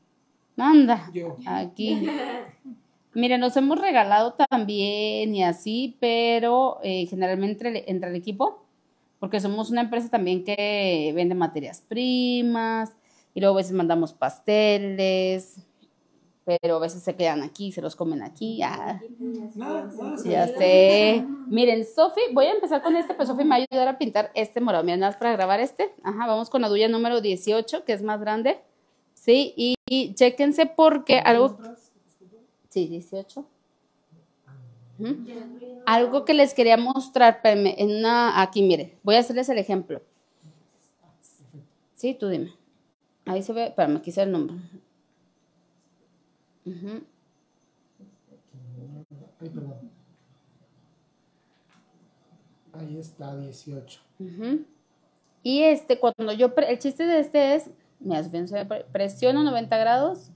Anda, yo. Aquí. Mira, nos hemos regalado también y así, pero eh, generalmente entre el, entre el equipo, porque somos una empresa también que vende materias primas y luego a veces mandamos pasteles, pero a veces se quedan aquí, se los comen aquí. Ya, no, no, no, ya no, sé. No. Miren, Sofi, voy a empezar con este, pues Sofi me va a ayudar a pintar este morado. Miren, nada más para grabar este. Ajá, vamos con la duya número dieciocho, que es más grande. Sí, y, y chéquense porque algo... Sí, dieciocho. ¿Mm? Algo que les quería mostrar, en una, aquí, mire, voy a hacerles el ejemplo. Sí, tú dime. Ahí se ve, espérame, aquí está el nombre. Uh-huh. Ahí está, dieciocho. Uh-huh. Y este, cuando yo... El chiste de este es... Presiono noventa grados,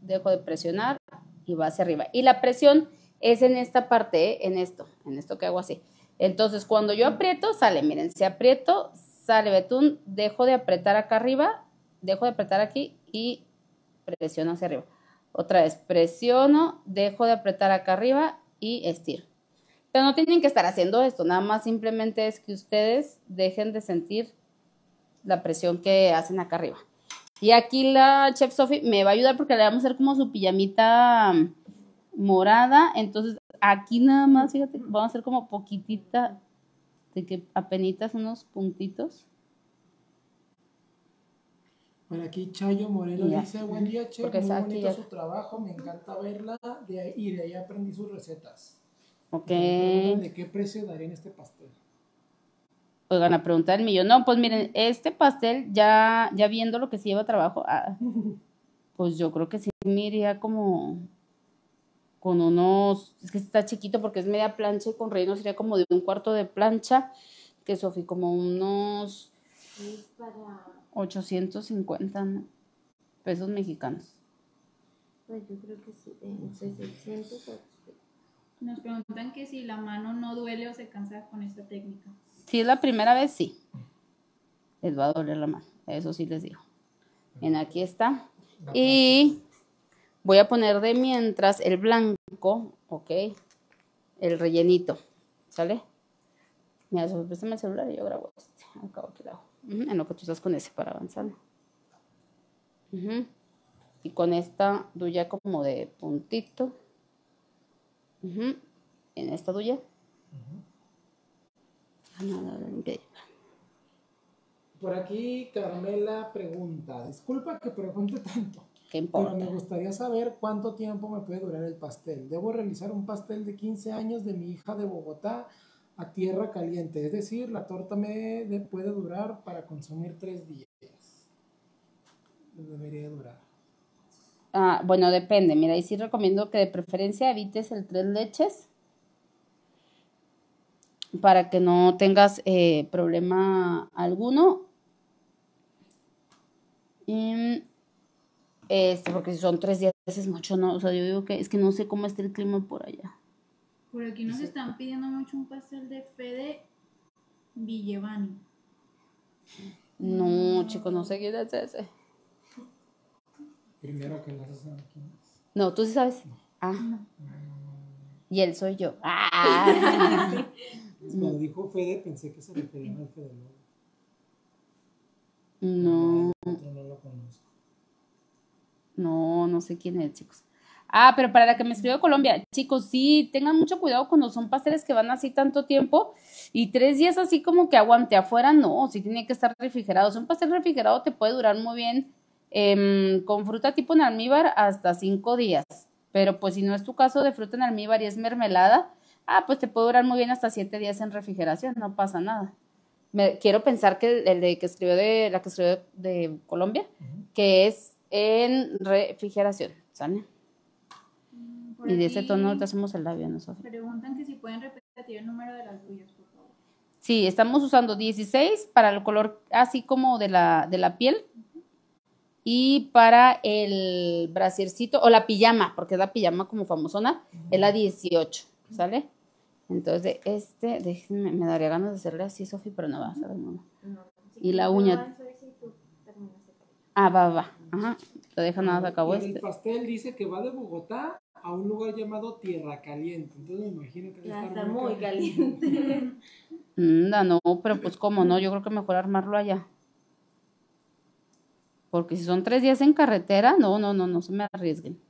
dejo de presionar y va hacia arriba. Y la presión es en esta parte, ¿eh? En esto, en esto que hago así. Entonces, cuando yo aprieto, sale, miren, si aprieto, sale betún, dejo de apretar acá arriba, dejo de apretar aquí y presiono hacia arriba. Otra vez, presiono, dejo de apretar acá arriba y estiro. Pero no tienen que estar haciendo esto, nada más simplemente es que ustedes dejen de sentir la presión que hacen acá arriba. Y aquí la Chef Sophie me va a ayudar porque le vamos a hacer como su pijamita morada. Entonces aquí nada más, fíjate, vamos a hacer como poquitita, de que apenitas unos puntitos. Por aquí Chayo Moreno ya dice, buen día, Chef, porque muy bonito ya su trabajo, me encanta verla de ahí, y de ahí aprendí sus recetas. Ok. ¿De qué precio darían este pastel? Oigan, a preguntar el millón. No, pues miren, este pastel, ya, ya viendo lo que sí lleva trabajo, ah, pues yo creo que sí me iría como con unos, es que está chiquito porque es media plancha y con relleno sería como de un cuarto de plancha, que Sofi, como unos ochocientos cincuenta pesos mexicanos. Pues yo creo que sí, entre seiscientos. Nos preguntan que si la mano no duele o se cansa con esta técnica. Si es la primera vez, sí. Les va a doler la mano, eso sí les digo. Bien, aquí está. Y voy a poner de mientras el blanco, ok, el rellenito, ¿sale? Mira, préstame el celular y yo grabo este. Acabo que grabo. Uh-huh, en lo que tú estás con ese para avanzar. Uh-huh. Y con esta duya como de puntito. Uh-huh. En esta duya. Uh-huh. Por aquí Carmela pregunta, disculpa que pregunte tanto, pero me gustaría saber cuánto tiempo me puede durar el pastel. Debo realizar un pastel de quince años de mi hija de Bogotá a Tierra Caliente, es decir, la torta me de, puede durar para consumir tres días. Debería durar. Ah, bueno, depende, mira, y sí recomiendo que de preferencia evites el tres leches, para que no tengas eh, problema alguno. Y, este, porque si son tres días es mucho, ¿no? O sea, yo digo que es que no sé cómo está el clima por allá. Por aquí nos sí están pidiendo mucho un pastel de Fede Villevani. No, chicos, no sé quién es ese. Primero que las hacen aquí. No, tú sí sabes. Ah. No. Y él soy yo. ¡Ah! Cuando dijo Fede, pensé que se refería al Fede Lobo. No. No lo conozco. No, no sé quién es, chicos. Ah, pero para la que me escribió de Colombia, chicos, sí, tengan mucho cuidado cuando son pasteles que van así tanto tiempo y tres días así como que aguante afuera, no, sí tiene que estar refrigerado. O sea, un pastel refrigerado te puede durar muy bien eh, con fruta tipo en almíbar hasta cinco días. Pero pues si no es tu caso de fruta en almíbar y es mermelada, ah, pues te puede durar muy bien hasta siete días en refrigeración, no pasa nada. Me, quiero pensar que el, el de que escribió de la que escribió de, de Colombia, uh-huh, que es en refrigeración, ¿sale? Por y de ese tono te hacemos el labio, ¿no, Sofía? Preguntan que si pueden repetir el número de las duyas, por favor. Sí, estamos usando dieciséis para el color así como de la, de la piel. Y para el brasiercito, o la pijama, porque es la pijama como famosona, es la dieciocho, ¿sale? Entonces, de este, déjenme, me daría ganas de hacerle así, Sofi, pero no va a saber, mamá. No, si y la uña. Ah, va, va, ajá, lo deja nada, se acabó este. El pastel dice que va de Bogotá a un lugar llamado Tierra Caliente, entonces me imagino que ya está muy caliente. caliente. No, no, pero pues cómo no, yo creo que mejor armarlo allá. Porque si son tres días en carretera, no, no, no, no se me arriesguen.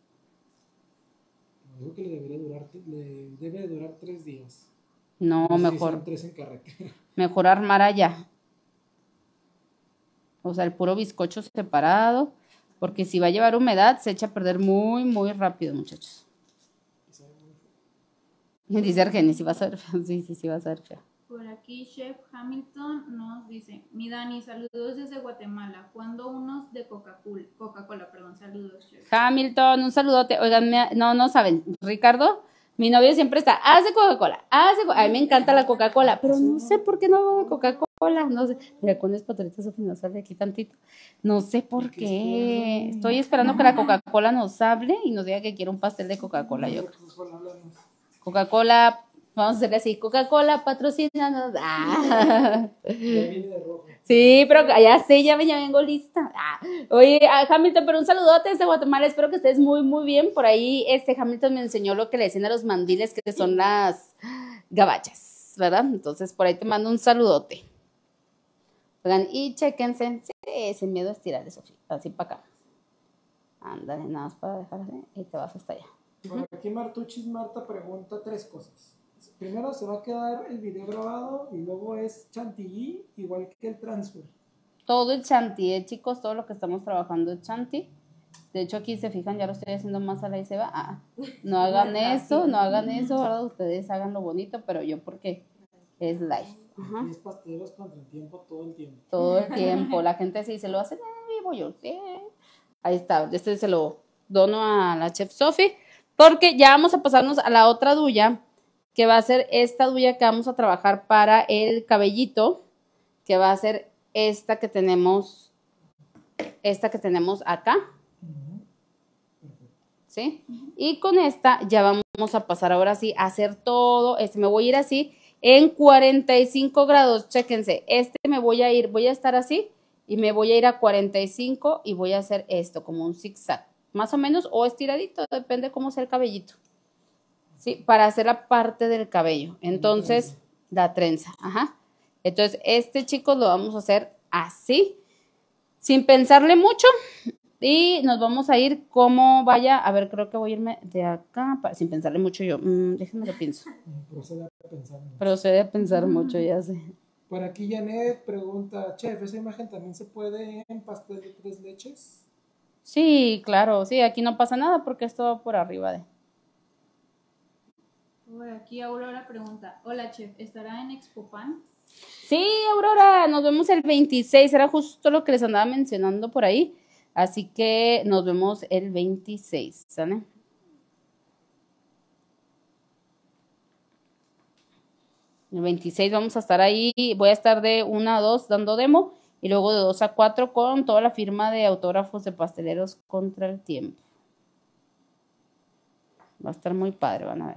Creo que le debería durar, le debe durar tres días. No, no mejor. Si son tres en carretera. Mejor armar allá. O sea, el puro bizcocho separado, porque si va a llevar humedad, se echa a perder muy, muy rápido, muchachos. Dice Argenis, si vas a ver feo. Sí, sí, sí, vas a ver feo. Por aquí Chef Hamilton nos dice, mi Dani, saludos desde Guatemala, ¿cuándo unos de Coca-Cola? Coca-Cola, perdón, saludos, Chef. Hamilton, un saludote, oigan, me, no, no saben, Ricardo, mi novio siempre está, hace Coca-Cola, hace Coca-Cola, a mí me encanta la Coca-Cola, pero no sé por qué no hago de Coca-Cola, no sé, mira, con las patolitas nos sale aquí tantito, no sé por qué, estoy esperando que la Coca-Cola nos hable y nos diga que quiere un pastel de Coca-Cola, yo creo. Coca-Cola, Vamos a hacerle así, Coca-Cola, patrocínanos. Ah. Sí, pero ya sé, ya me vengo lista. Ah. Oye, Hamilton, pero un saludote desde Guatemala. Espero que estés muy, muy bien. Por ahí este Hamilton me enseñó lo que le decían a los mandiles, que son las gabachas, ¿verdad? Entonces, por ahí te mando un saludote. Oigan, y chequense, sí, sin miedo a estirar eso, así para acá. Ándale, nada más para dejar así y te vas hasta allá. Por aquí Martuchis Marta pregunta tres cosas. Primero, se va a quedar el video grabado y luego es chantilly, igual que el transfer. Todo el chantilly, eh, chicos, todo lo que estamos trabajando es chantilly. De hecho, aquí se fijan, ya lo estoy haciendo más a la y se va. Ah, no hagan eso, no hagan eso, ¿verdad? Ustedes hagan lo bonito, pero yo porque es live. Ajá. Y es pasteleros contra el tiempo todo el tiempo. Todo el tiempo. La gente sí se lo hace en vivo, yo sé. Ahí está, este se lo dono a la chef Sophie, porque ya vamos a pasarnos a la otra duya, que va a ser esta duya que vamos a trabajar para el cabellito, que va a ser esta que tenemos, esta que tenemos acá, ¿sí? Y con esta ya vamos a pasar ahora sí a hacer todo, este me voy a ir así, en cuarenta y cinco grados, chéquense, este me voy a ir, voy a estar así, y me voy a ir a cuarenta y cinco y voy a hacer esto, como un zigzag, más o menos, o estiradito, depende cómo sea el cabellito. Sí, para hacer la parte del cabello. Entonces, la trenza. Ajá. Entonces, este, chicos, lo vamos a hacer así, sin pensarle mucho. Y nos vamos a ir como vaya. A ver, creo que voy a irme de acá, para, sin pensarle mucho yo. Mm, déjenme lo pienso. Procede a pensar mucho. Procede a pensar mucho, ya sé. Por aquí, Janet pregunta, chef, ¿esa imagen también se puede en pastel de tres leches? Sí, claro. Sí, aquí no pasa nada porque esto va por arriba de... Aquí Aurora pregunta, hola chef, ¿estará en Expo Pan? Sí, Aurora, nos vemos el veintiséis, era justo lo que les andaba mencionando por ahí, así que nos vemos el veintiséis, ¿sale? El veintiséis vamos a estar ahí, voy a estar de una a dos dando demo y luego de dos a cuatro con toda la firma de autógrafos de Pasteleros contra el Tiempo. Va a estar muy padre, van a ver.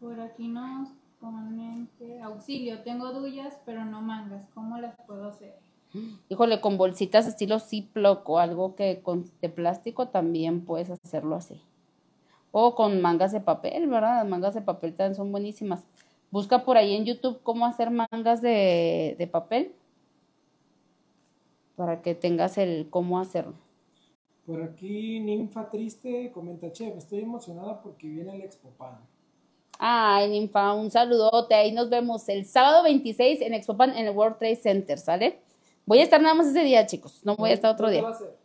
Por aquí nos ponen que auxilio, tengo duyas, pero no mangas, ¿cómo las puedo hacer? Híjole, con bolsitas estilo Ziploc o algo que con de plástico también puedes hacerlo así. O con mangas de papel, ¿verdad? Las mangas de papel también son buenísimas. Busca por ahí en YouTube cómo hacer mangas de, de papel para que tengas el cómo hacerlo. Por aquí Ninfa Triste comenta, chef, estoy emocionada porque viene el Expo Pan. Ay, Ninfa, un saludote, ahí nos vemos el sábado veintiséis en Expo Pan en el World Trade Center, ¿sale? Voy a estar nada más ese día, chicos, no voy a estar otro día. ¿Qué va a ser?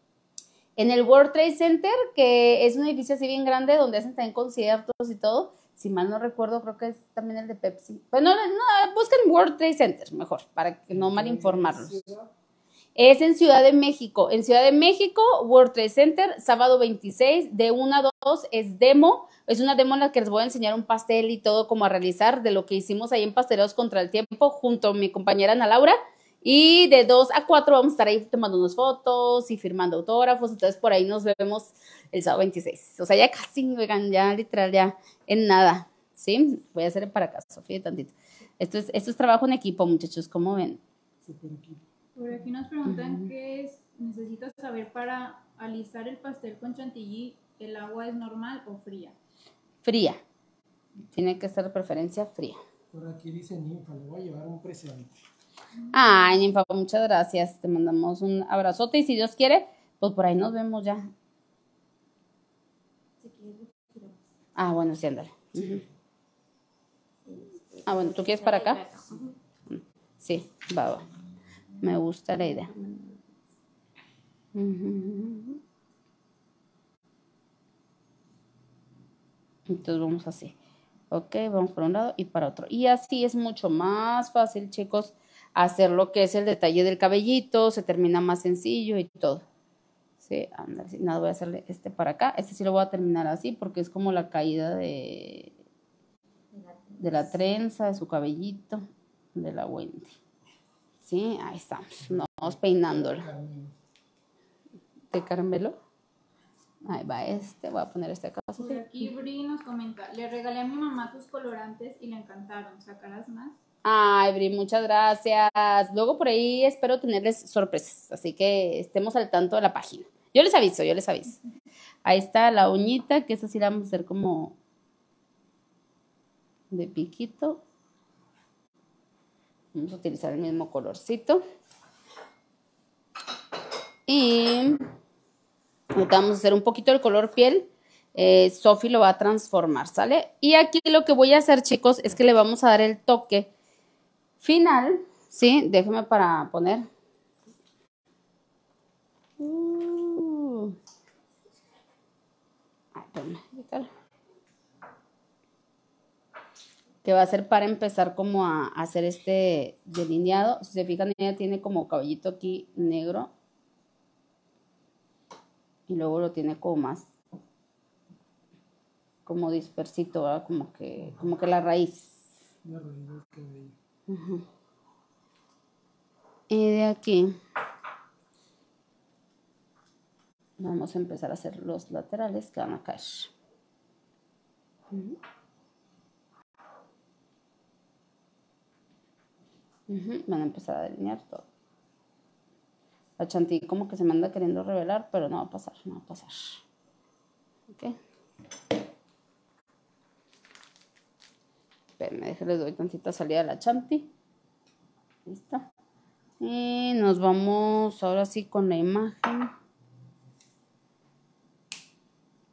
En el World Trade Center, que es un edificio así bien grande donde hacen también conciertos y todo, si mal no recuerdo, creo que es también el de Pepsi. Bueno, no, no, busquen World Trade Center mejor, para que no mal informarlos. Es en Ciudad de México, en Ciudad de México, World Trade Center, sábado veintiséis, de una a dos, es demo, es una demo en la que les voy a enseñar un pastel y todo como a realizar de lo que hicimos ahí en Pasteleros contra el Tiempo, junto a mi compañera Ana Laura, y de dos a cuatro vamos a estar ahí tomando unas fotos y firmando autógrafos, entonces por ahí nos vemos el sábado veintiséis, o sea, ya casi, oigan, ya literal, ya en nada, ¿sí? Voy a hacer para acá, Sofía, tantito. Esto es, esto es trabajo en equipo, muchachos, ¿cómo ven? Súper equipo. Por aquí nos preguntan uh-huh. qué es, necesitas saber para alisar el pastel con chantilly, ¿el agua es normal o fría? Fría. Tiene que ser preferencia fría. Por aquí dice Ninfa, le voy a llevar un presente. Ay, Ninfa, muchas gracias. Te mandamos un abrazote y si Dios quiere, pues por ahí nos vemos ya. Si quieres, retiramos. Ah, bueno, sí, ándale. Sí. Uh-huh. Ah, bueno, ¿tú quieres para acá? Sí, va, va. Me gusta la idea. Entonces vamos así. Ok, vamos por un lado y para otro. Y así es mucho más fácil, chicos, hacer lo que es el detalle del cabellito. Se termina más sencillo y todo. Sí, anda, así. Nada, voy a hacerle este para acá. Este sí lo voy a terminar así porque es como la caída de, de la trenza, de su cabellito, de la Wendy. Sí, ahí estamos, nos vamos peinándola. ¿De caramelo? Ahí va este, voy a poner este caso. Por aquí Bri nos comenta, le regalé a mi mamá tus colorantes y le encantaron, ¿sacarás más? Ay, Bri, muchas gracias. Luego por ahí espero tenerles sorpresas, así que estemos al tanto de la página. Yo les aviso, yo les aviso. Ahí está la uñita, que esa sí la vamos a hacer como de piquito. Vamos a utilizar el mismo colorcito. Y ahorita vamos a hacer un poquito del color piel. Eh, Sofi lo va a transformar, ¿sale? Y aquí lo que voy a hacer, chicos, es que le vamos a dar el toque final, ¿sí? Déjenme para poner. Uh. Ay, espérame, ¿qué tal? Que va a ser para empezar como a, a hacer este delineado. Si se fijan, ella tiene como cabellito aquí negro. Y luego lo tiene como más, como dispersito, ¿verdad? Como que, como que la raíz. La raíz del cabello. Uh-huh. Y de aquí vamos a empezar a hacer los laterales que van acá. Uh-huh. Uh-huh. Van a empezar a delinear todo. La chantilly como que se me anda queriendo revelar, pero no va a pasar, no va a pasar. Ok. Espérenme, déjenles, doy tantita salida a la chantilly. Listo. Y nos vamos ahora sí con la imagen.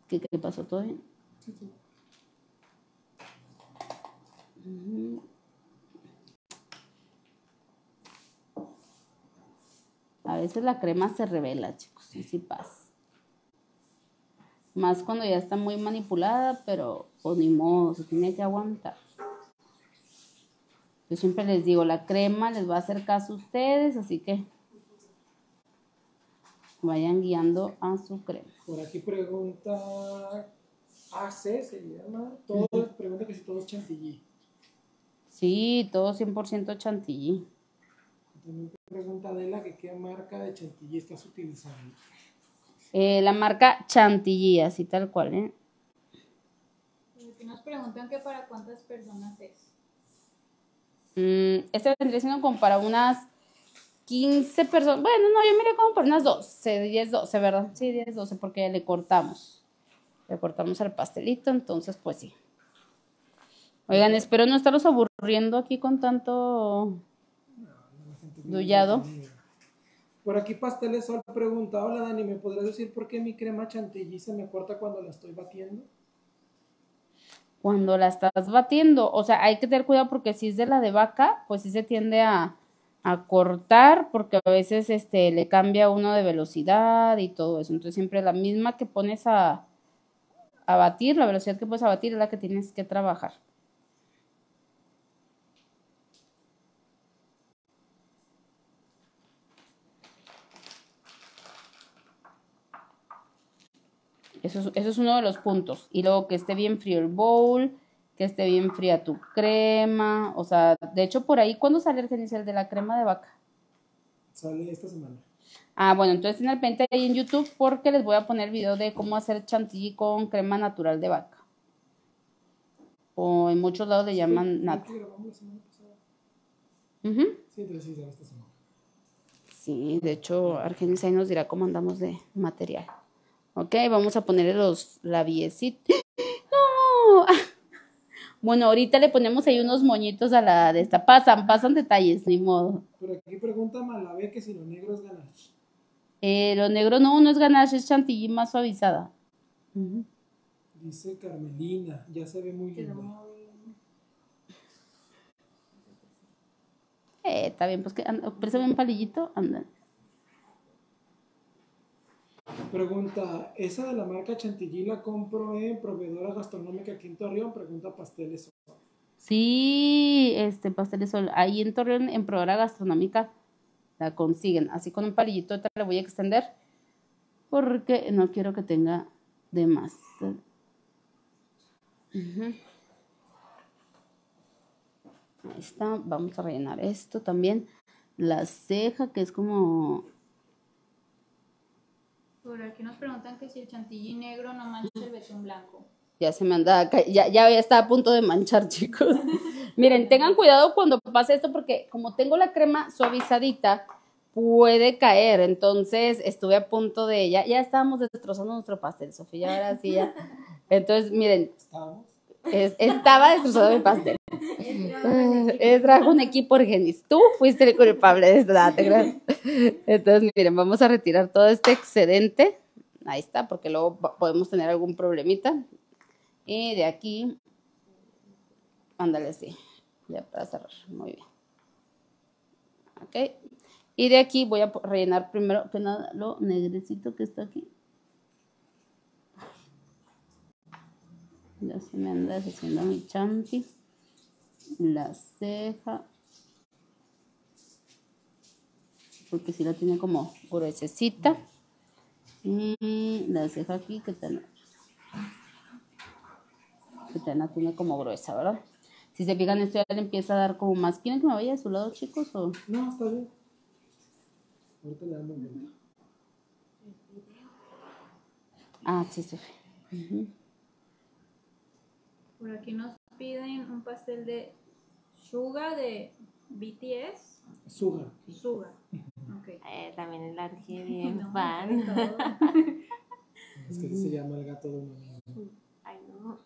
¿Qué, qué pasó? ¿Todo bien? Sí, sí. Uh-huh. A veces la crema se revela, chicos, y sí pasa. Más cuando ya está muy manipulada, pero pues ni modo, se tiene que aguantar. Yo siempre les digo, la crema les va a hacer caso a ustedes, así que vayan guiando a su crema. Por aquí pregunta A C, se llama, todo, uh-huh. Pregunta que si todo es chantilly. Sí, todo cien por ciento chantilly. También pregunta Adela que qué marca de chantilly estás utilizando. Eh, la marca chantilly, así tal cual, ¿eh? Y nos preguntan que para cuántas personas es. Mm, este vendría siendo como para unas quince personas. Bueno, no, yo miré como para unas doce, diez, doce, ¿verdad? Sí, diez, doce, porque le cortamos. Le cortamos al pastelito, entonces pues sí. Oigan, espero no estaros aburriendo aquí con tanto... Dullado. Por aquí Pasteles Sol pregunta, hola Dani, ¿me podrías decir por qué mi crema chantilly se me corta cuando la estoy batiendo? Cuando la estás batiendo, o sea, hay que tener cuidado porque si es de la de vaca, pues sí se tiende a, a cortar porque a veces este, le cambia uno de velocidad y todo eso. Entonces siempre la misma que pones a, a batir, la velocidad que puedes a batir es la que tienes que trabajar. Eso es, eso es uno de los puntos. Y luego que esté bien frío el bowl, que esté bien fría tu crema. O sea, de hecho, por ahí, ¿cuándo sale el genicel de la crema de vaca? Sale esta semana. Ah, bueno, entonces ten al pendiente ahí en YouTube porque les voy a poner video de cómo hacer chantilly con crema natural de vaca. O en muchos lados le llaman sí, nata. Uh-huh. Sí, entonces sí, sale esta semana. Sí, de hecho, Argenis ahí nos dirá cómo andamos de material. Ok, vamos a ponerle los labiecitos. ¡No! Bueno, ahorita le ponemos ahí unos moñitos a la de esta. Pasan, pasan detalles, ni modo. Por aquí pregunta Malavé que si lo negro es ganache. Eh, lo negro no, no es ganache, es chantilly más suavizada. Uh-huh. Dice Carmelina, ya se ve muy linda. No. Eh, está bien, pues que préstame un palillito, anda. Pregunta, ¿esa de la marca chantilly la compro en proveedora gastronómica aquí en Torreón? Pregunta Pasteles Sol. Sí, este Pasteles Sol, ahí en Torreón, en proveedora gastronómica, la consiguen. Así con un palillito le voy a extender, porque no quiero que tenga de más. Uh-huh. Ahí está, vamos a rellenar esto también. La ceja, que es como... aquí nos preguntan que si el chantilly negro no mancha el betún blanco. Ya se me andaba, ya, ya estaba a punto de manchar, chicos. Miren, tengan cuidado cuando pase esto porque como tengo la crema suavizadita, puede caer. Entonces estuve a punto de ella. Ya estábamos destrozando nuestro pastel, Sofía, ahora sí ya. Entonces, miren, es, estaba destrozado mi pastel. Es trabajo un equipo, Orgenis. Tú fuiste el culpable de esta. Entonces, miren, vamos a retirar todo este excedente. Ahí está, porque luego podemos tener algún problemita. Y de aquí, ándale así, ya para cerrar, muy bien. Ok, y de aquí voy a rellenar primero que nada lo negrecito que está aquí. Ya se me anda haciendo mi champi, la ceja, porque si la tiene como gruesecita. Y la ceja aquí que tal. Que la tiene como gruesa, ¿verdad? Si se fijan, esto ya le empieza a dar como más. ¿Quieren que me vaya de su lado, chicos? ¿O? No, está bien. Ahorita le damos bien. Ah, sí, sí. Uh -huh. Por aquí nos piden un pastel de Suga de B T S. Suga. Suga. Okay. Eh, también el archi bien no, fan. Es que se llama el gato de una amiga. Ay, no.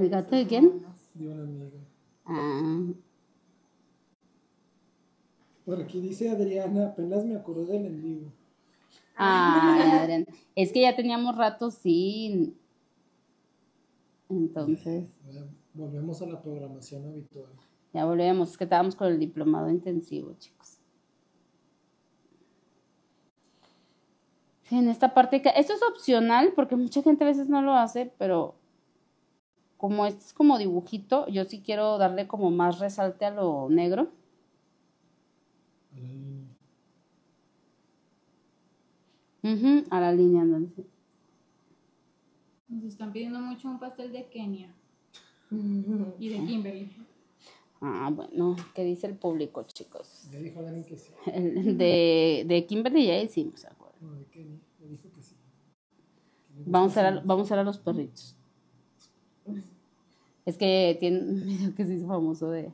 ¿El gato de quién? De una amiga. Ah. Por aquí dice Adriana, apenas me acordé del en vivo. Ah, Adriana. Es que ya teníamos rato sin. Entonces. Ya, volvemos a la programación habitual. Ya volvemos, es que estábamos con el diplomado intensivo, chicos. En esta parte, esto es opcional porque mucha gente a veces no lo hace, pero como este es como dibujito, yo sí quiero darle como más resalte a lo negro. A la línea. Uh-huh, a la línea, ¿no? Nos están pidiendo mucho un pastel de Kenia. Uh-huh. Y de Kimberly. Ah, bueno, ¿qué dice el público, chicos? Le dijo Dani que sí. De, de Kimberly ya hicimos, ¿se acuerdan? No, de Kenia, le dijo que sí. Vamos a, vamos a ver a los perritos. Es que tiene un video que se hizo famoso de...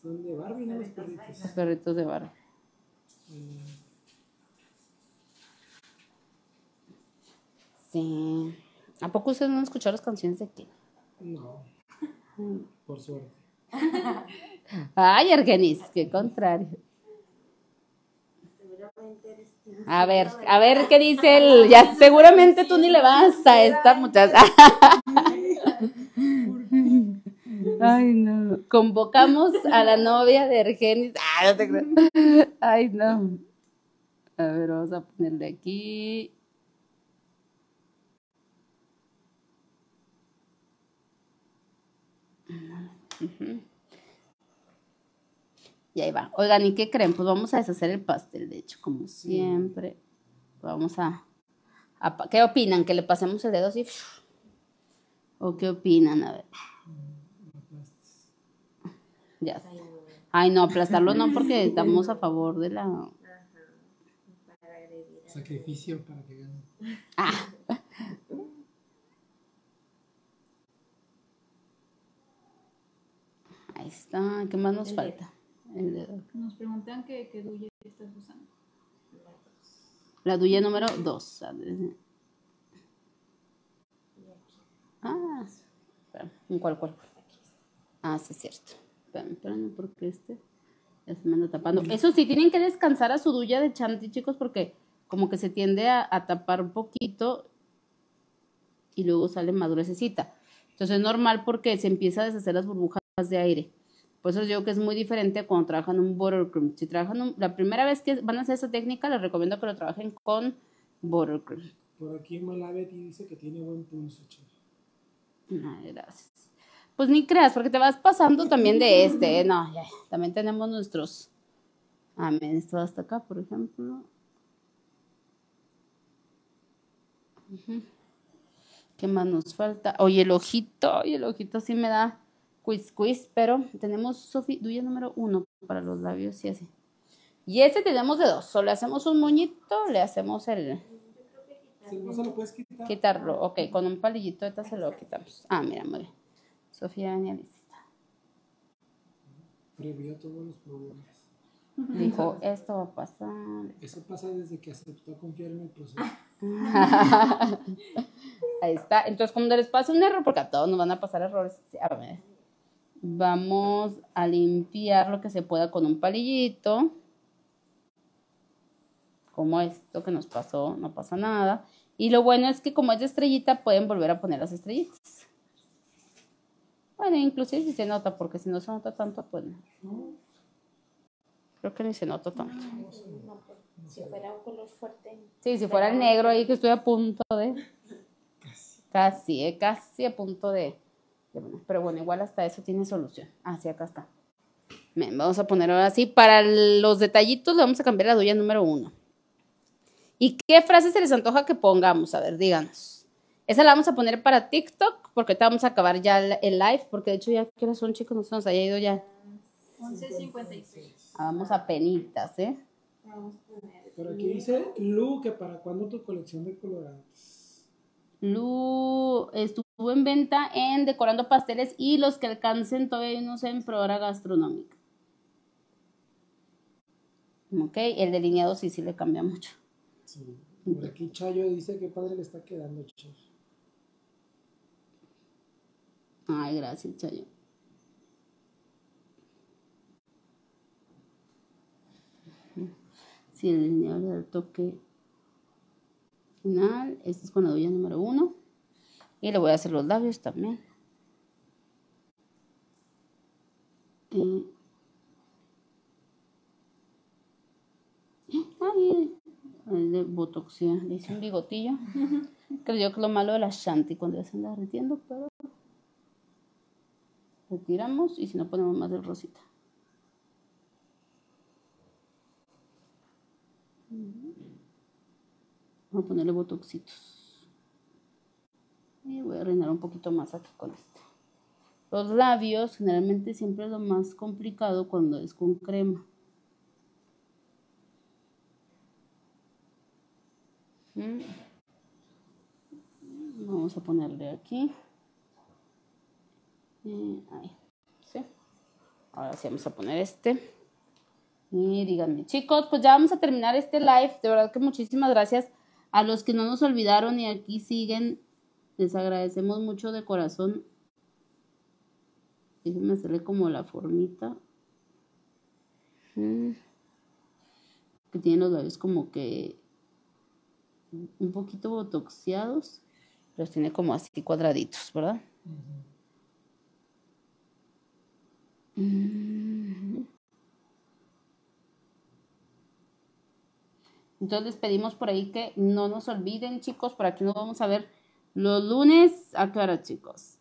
Son de Barbie, ¿no? Los perritos. Los perritos de Barbie. Sí. ¿A poco ustedes no han escuchado las canciones de qué? No. Por suerte. Ay, Argenis, qué contrario. A ver, a ver qué dice el... Ya, seguramente tú ni le vas a esta muchacha. Ay, no. Convocamos a la novia de Argenis. Ah, no te creo. Ay, no. A ver, vamos a ponerle aquí. Uh-huh. Y ahí va. Oigan, ¿y qué creen? Pues vamos a deshacer el pastel, de hecho, como siempre. Vamos a... a ¿Qué opinan? ¿Que le pasemos el dedo así? ¿O qué opinan? A ver... Ya está. Ay, no, aplastarlo no, porque estamos a favor de la... Ajá. Para agredir. Sacrificio para que gane. Ah. Ahí está. ¿Qué más nos el falta? Dedo. El dedo. Nos preguntan qué que duya estás usando. La duya número dos. Ah, ¿en cuál, cuál? Ah, sí, es cierto. Porque este ya se me anda tapando. Eso sí, tienen que descansar a su duya de chanti, chicos, porque como que se tiende a, a tapar un poquito y luego sale más gruesecita. Entonces es normal porque se empieza a deshacer las burbujas de aire. Por eso digo que es muy diferente cuando trabajan un buttercream. Si trabajan un, la primera vez que van a hacer esta técnica, les recomiendo que lo trabajen con buttercream. Por aquí Malavetti dice que tiene buen pulso, chicos. Ay, gracias. Pues ni creas, porque te vas pasando también de este, ¿eh? No, ya, también tenemos nuestros, ah, miren, esto hasta acá, por ejemplo. Uh-huh. ¿Qué más nos falta? Oye, el ojito, y el ojito sí me da quiz, quiz, pero tenemos, Sofi, duya número uno para los labios y así. Y este tenemos de dos, o le hacemos un moñito, le hacemos el, No se lo puedes quitar. Quitarlo, ok, con un palillito de esta se lo quitamos. Ah, mira, muy bien. Sofía Danielista. Previó todos los problemas. Dijo, esto va a pasar. Eso pasa desde que aceptó confiar en el proceso. Ahí está. Entonces, cuando les pasa un error, porque a todos nos van a pasar errores, a ver, vamos a limpiar lo que se pueda con un palillito. Como esto que nos pasó, no pasa nada. Y lo bueno es que como es de estrellita, pueden volver a poner las estrellitas. Bueno, inclusive si se nota, porque si no se nota tanto, pues no. Creo que ni se nota tanto. No, si fuera un color fuerte. Sí, si fuera el negro ahí que estoy a punto de. Casi. Casi, eh, casi a punto de. Pero bueno, igual hasta eso tiene solución. Ah, sí, acá está. Bien, vamos a poner ahora sí. Para los detallitos le vamos a cambiar la duya número uno. ¿Y qué frase se les antoja que pongamos? A ver, díganos. Esa la vamos a poner para TikTok, porque ahorita vamos a acabar ya el live, porque de hecho ya que son chicos, no se nos haya ido ya. once cincuenta y seis. Ah, vamos a penitas, ¿eh? Vamos a poner. Pero aquí dice Lu, que para cuándo tu colección de colorantes. Lu estuvo en venta en Decorando Pasteles y los que alcancen todavía hay unos en Prohora Gastronómica. Ok, el delineado sí, sí le cambia mucho. Sí. Por aquí Chayo dice que padre le está quedando, Chayo. Ay, gracias, Chayo. Si el delineado del toque final, este es con la duya número uno. Y le voy a hacer los labios también. Y... Ay, el de botoxia, le hice un bigotillo. Creo que lo malo de la Shanti cuando ya se anda derritiendo, pero retiramos y si no ponemos más del rosita. Vamos a ponerle botoxitos. Y voy a rellenar un poquito más aquí con este. Los labios generalmente siempre es lo más complicado cuando es con crema. ¿Sí? Vamos a ponerle aquí. Y ahí. ¿Sí? Ahora sí vamos a poner este. Y díganme, chicos, pues ya vamos a terminar este live. De verdad que muchísimas gracias a los que no nos olvidaron y aquí siguen. Les agradecemos mucho de corazón. Déjenme hacerle como la formita. Mm. Que tienen los labios como que un poquito botoxiados. Los tiene como así cuadraditos, ¿verdad? Uh-huh. Mm. Entonces les pedimos por ahí que no nos olviden, chicos. Por aquí nos vamos a ver los lunes. ¿A qué hora, chicos?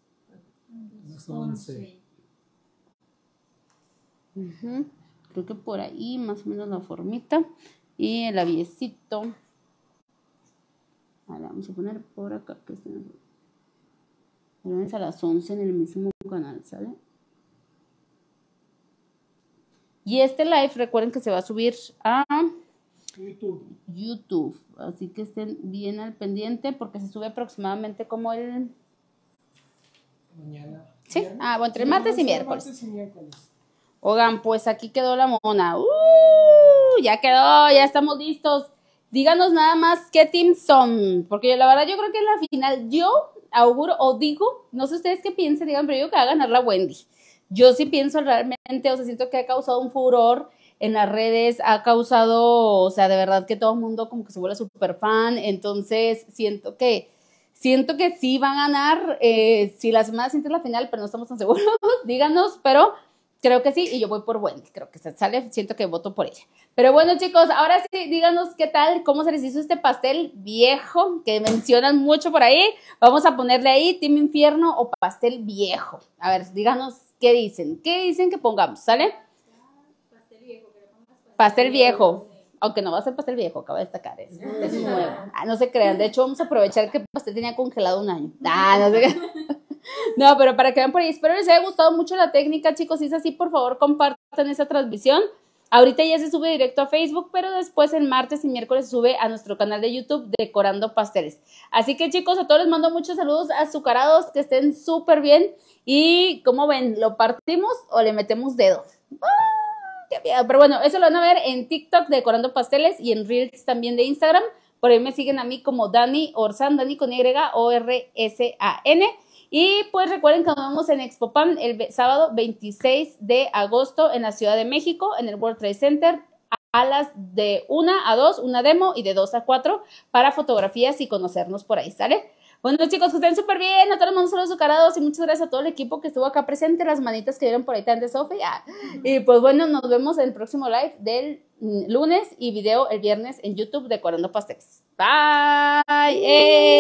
Las once. Uh-huh. Creo que por ahí más o menos la formita. Y el labiecito. Ahora vamos a poner por acá. Que es el lunes a las once en el mismo canal, ¿sale? Y este live, recuerden que se va a subir a... YouTube. YouTube, así que estén bien al pendiente porque se sube aproximadamente como el mañana. Sí, ¿Viernes? ah, bueno, entre sí, martes, y martes y miércoles. Oigan, pues aquí quedó la mona. ¡Uh! Ya quedó, ya estamos listos. Díganos nada más qué team son, porque la verdad yo creo que en la final yo auguro o digo, no sé ustedes qué piensen, digan, pero yo que va a ganar la Wendy. Yo sí pienso realmente, o sea, siento que ha causado un furor en las redes, ha causado, o sea, de verdad que todo el mundo como que se vuelve súper fan, entonces siento que, siento que sí van a ganar, eh, si la semana siguiente es la final, pero no estamos tan seguros, díganos, pero creo que sí, y yo voy por Wendy, creo que se sale, siento que voto por ella. Pero bueno, chicos, ahora sí, díganos qué tal, cómo se les hizo este pastel viejo, que mencionan mucho por ahí, vamos a ponerle ahí, Team Infierno o pastel viejo, a ver, díganos qué dicen, qué dicen que pongamos, ¿sale? Pastel viejo, aunque no va a ser pastel viejo, acaba de destacar, es, es nuevo. Ah, no se crean, de hecho vamos a aprovechar que el pastel tenía congelado un año. Ah, no se crean. No, pero para que vean por ahí, espero les haya gustado mucho la técnica, chicos, si es así, por favor, compartan esa transmisión. Ahorita ya se sube directo a Facebook, pero después el martes y miércoles se sube a nuestro canal de YouTube Decorando Pasteles. Así que chicos, a todos les mando muchos saludos azucarados, que estén súper bien. Y como ven, ¿lo partimos o le metemos dedo? ¡Ah, qué miedo! Pero bueno, eso lo van a ver en TikTok de Decorando Pasteles y en Reels también de Instagram. Por ahí me siguen a mí como Dani Orsan, Dani con Y, O R S A N. Y pues recuerden que nos vemos en Expo Pan el sábado veintiséis de agosto en la Ciudad de México, en el World Trade Center, a las de una a dos, una demo, y de dos a cuatro para fotografías y conocernos por ahí, ¿sale? Bueno chicos, que estén súper bien, a todos les mando saludos azucarados y muchas gracias a todo el equipo que estuvo acá presente, las manitas que vieron por ahí tan de Sofía. Y pues bueno, nos vemos en el próximo live del lunes y video el viernes en YouTube de Decorando Pasteles. Bye. ¡Eh!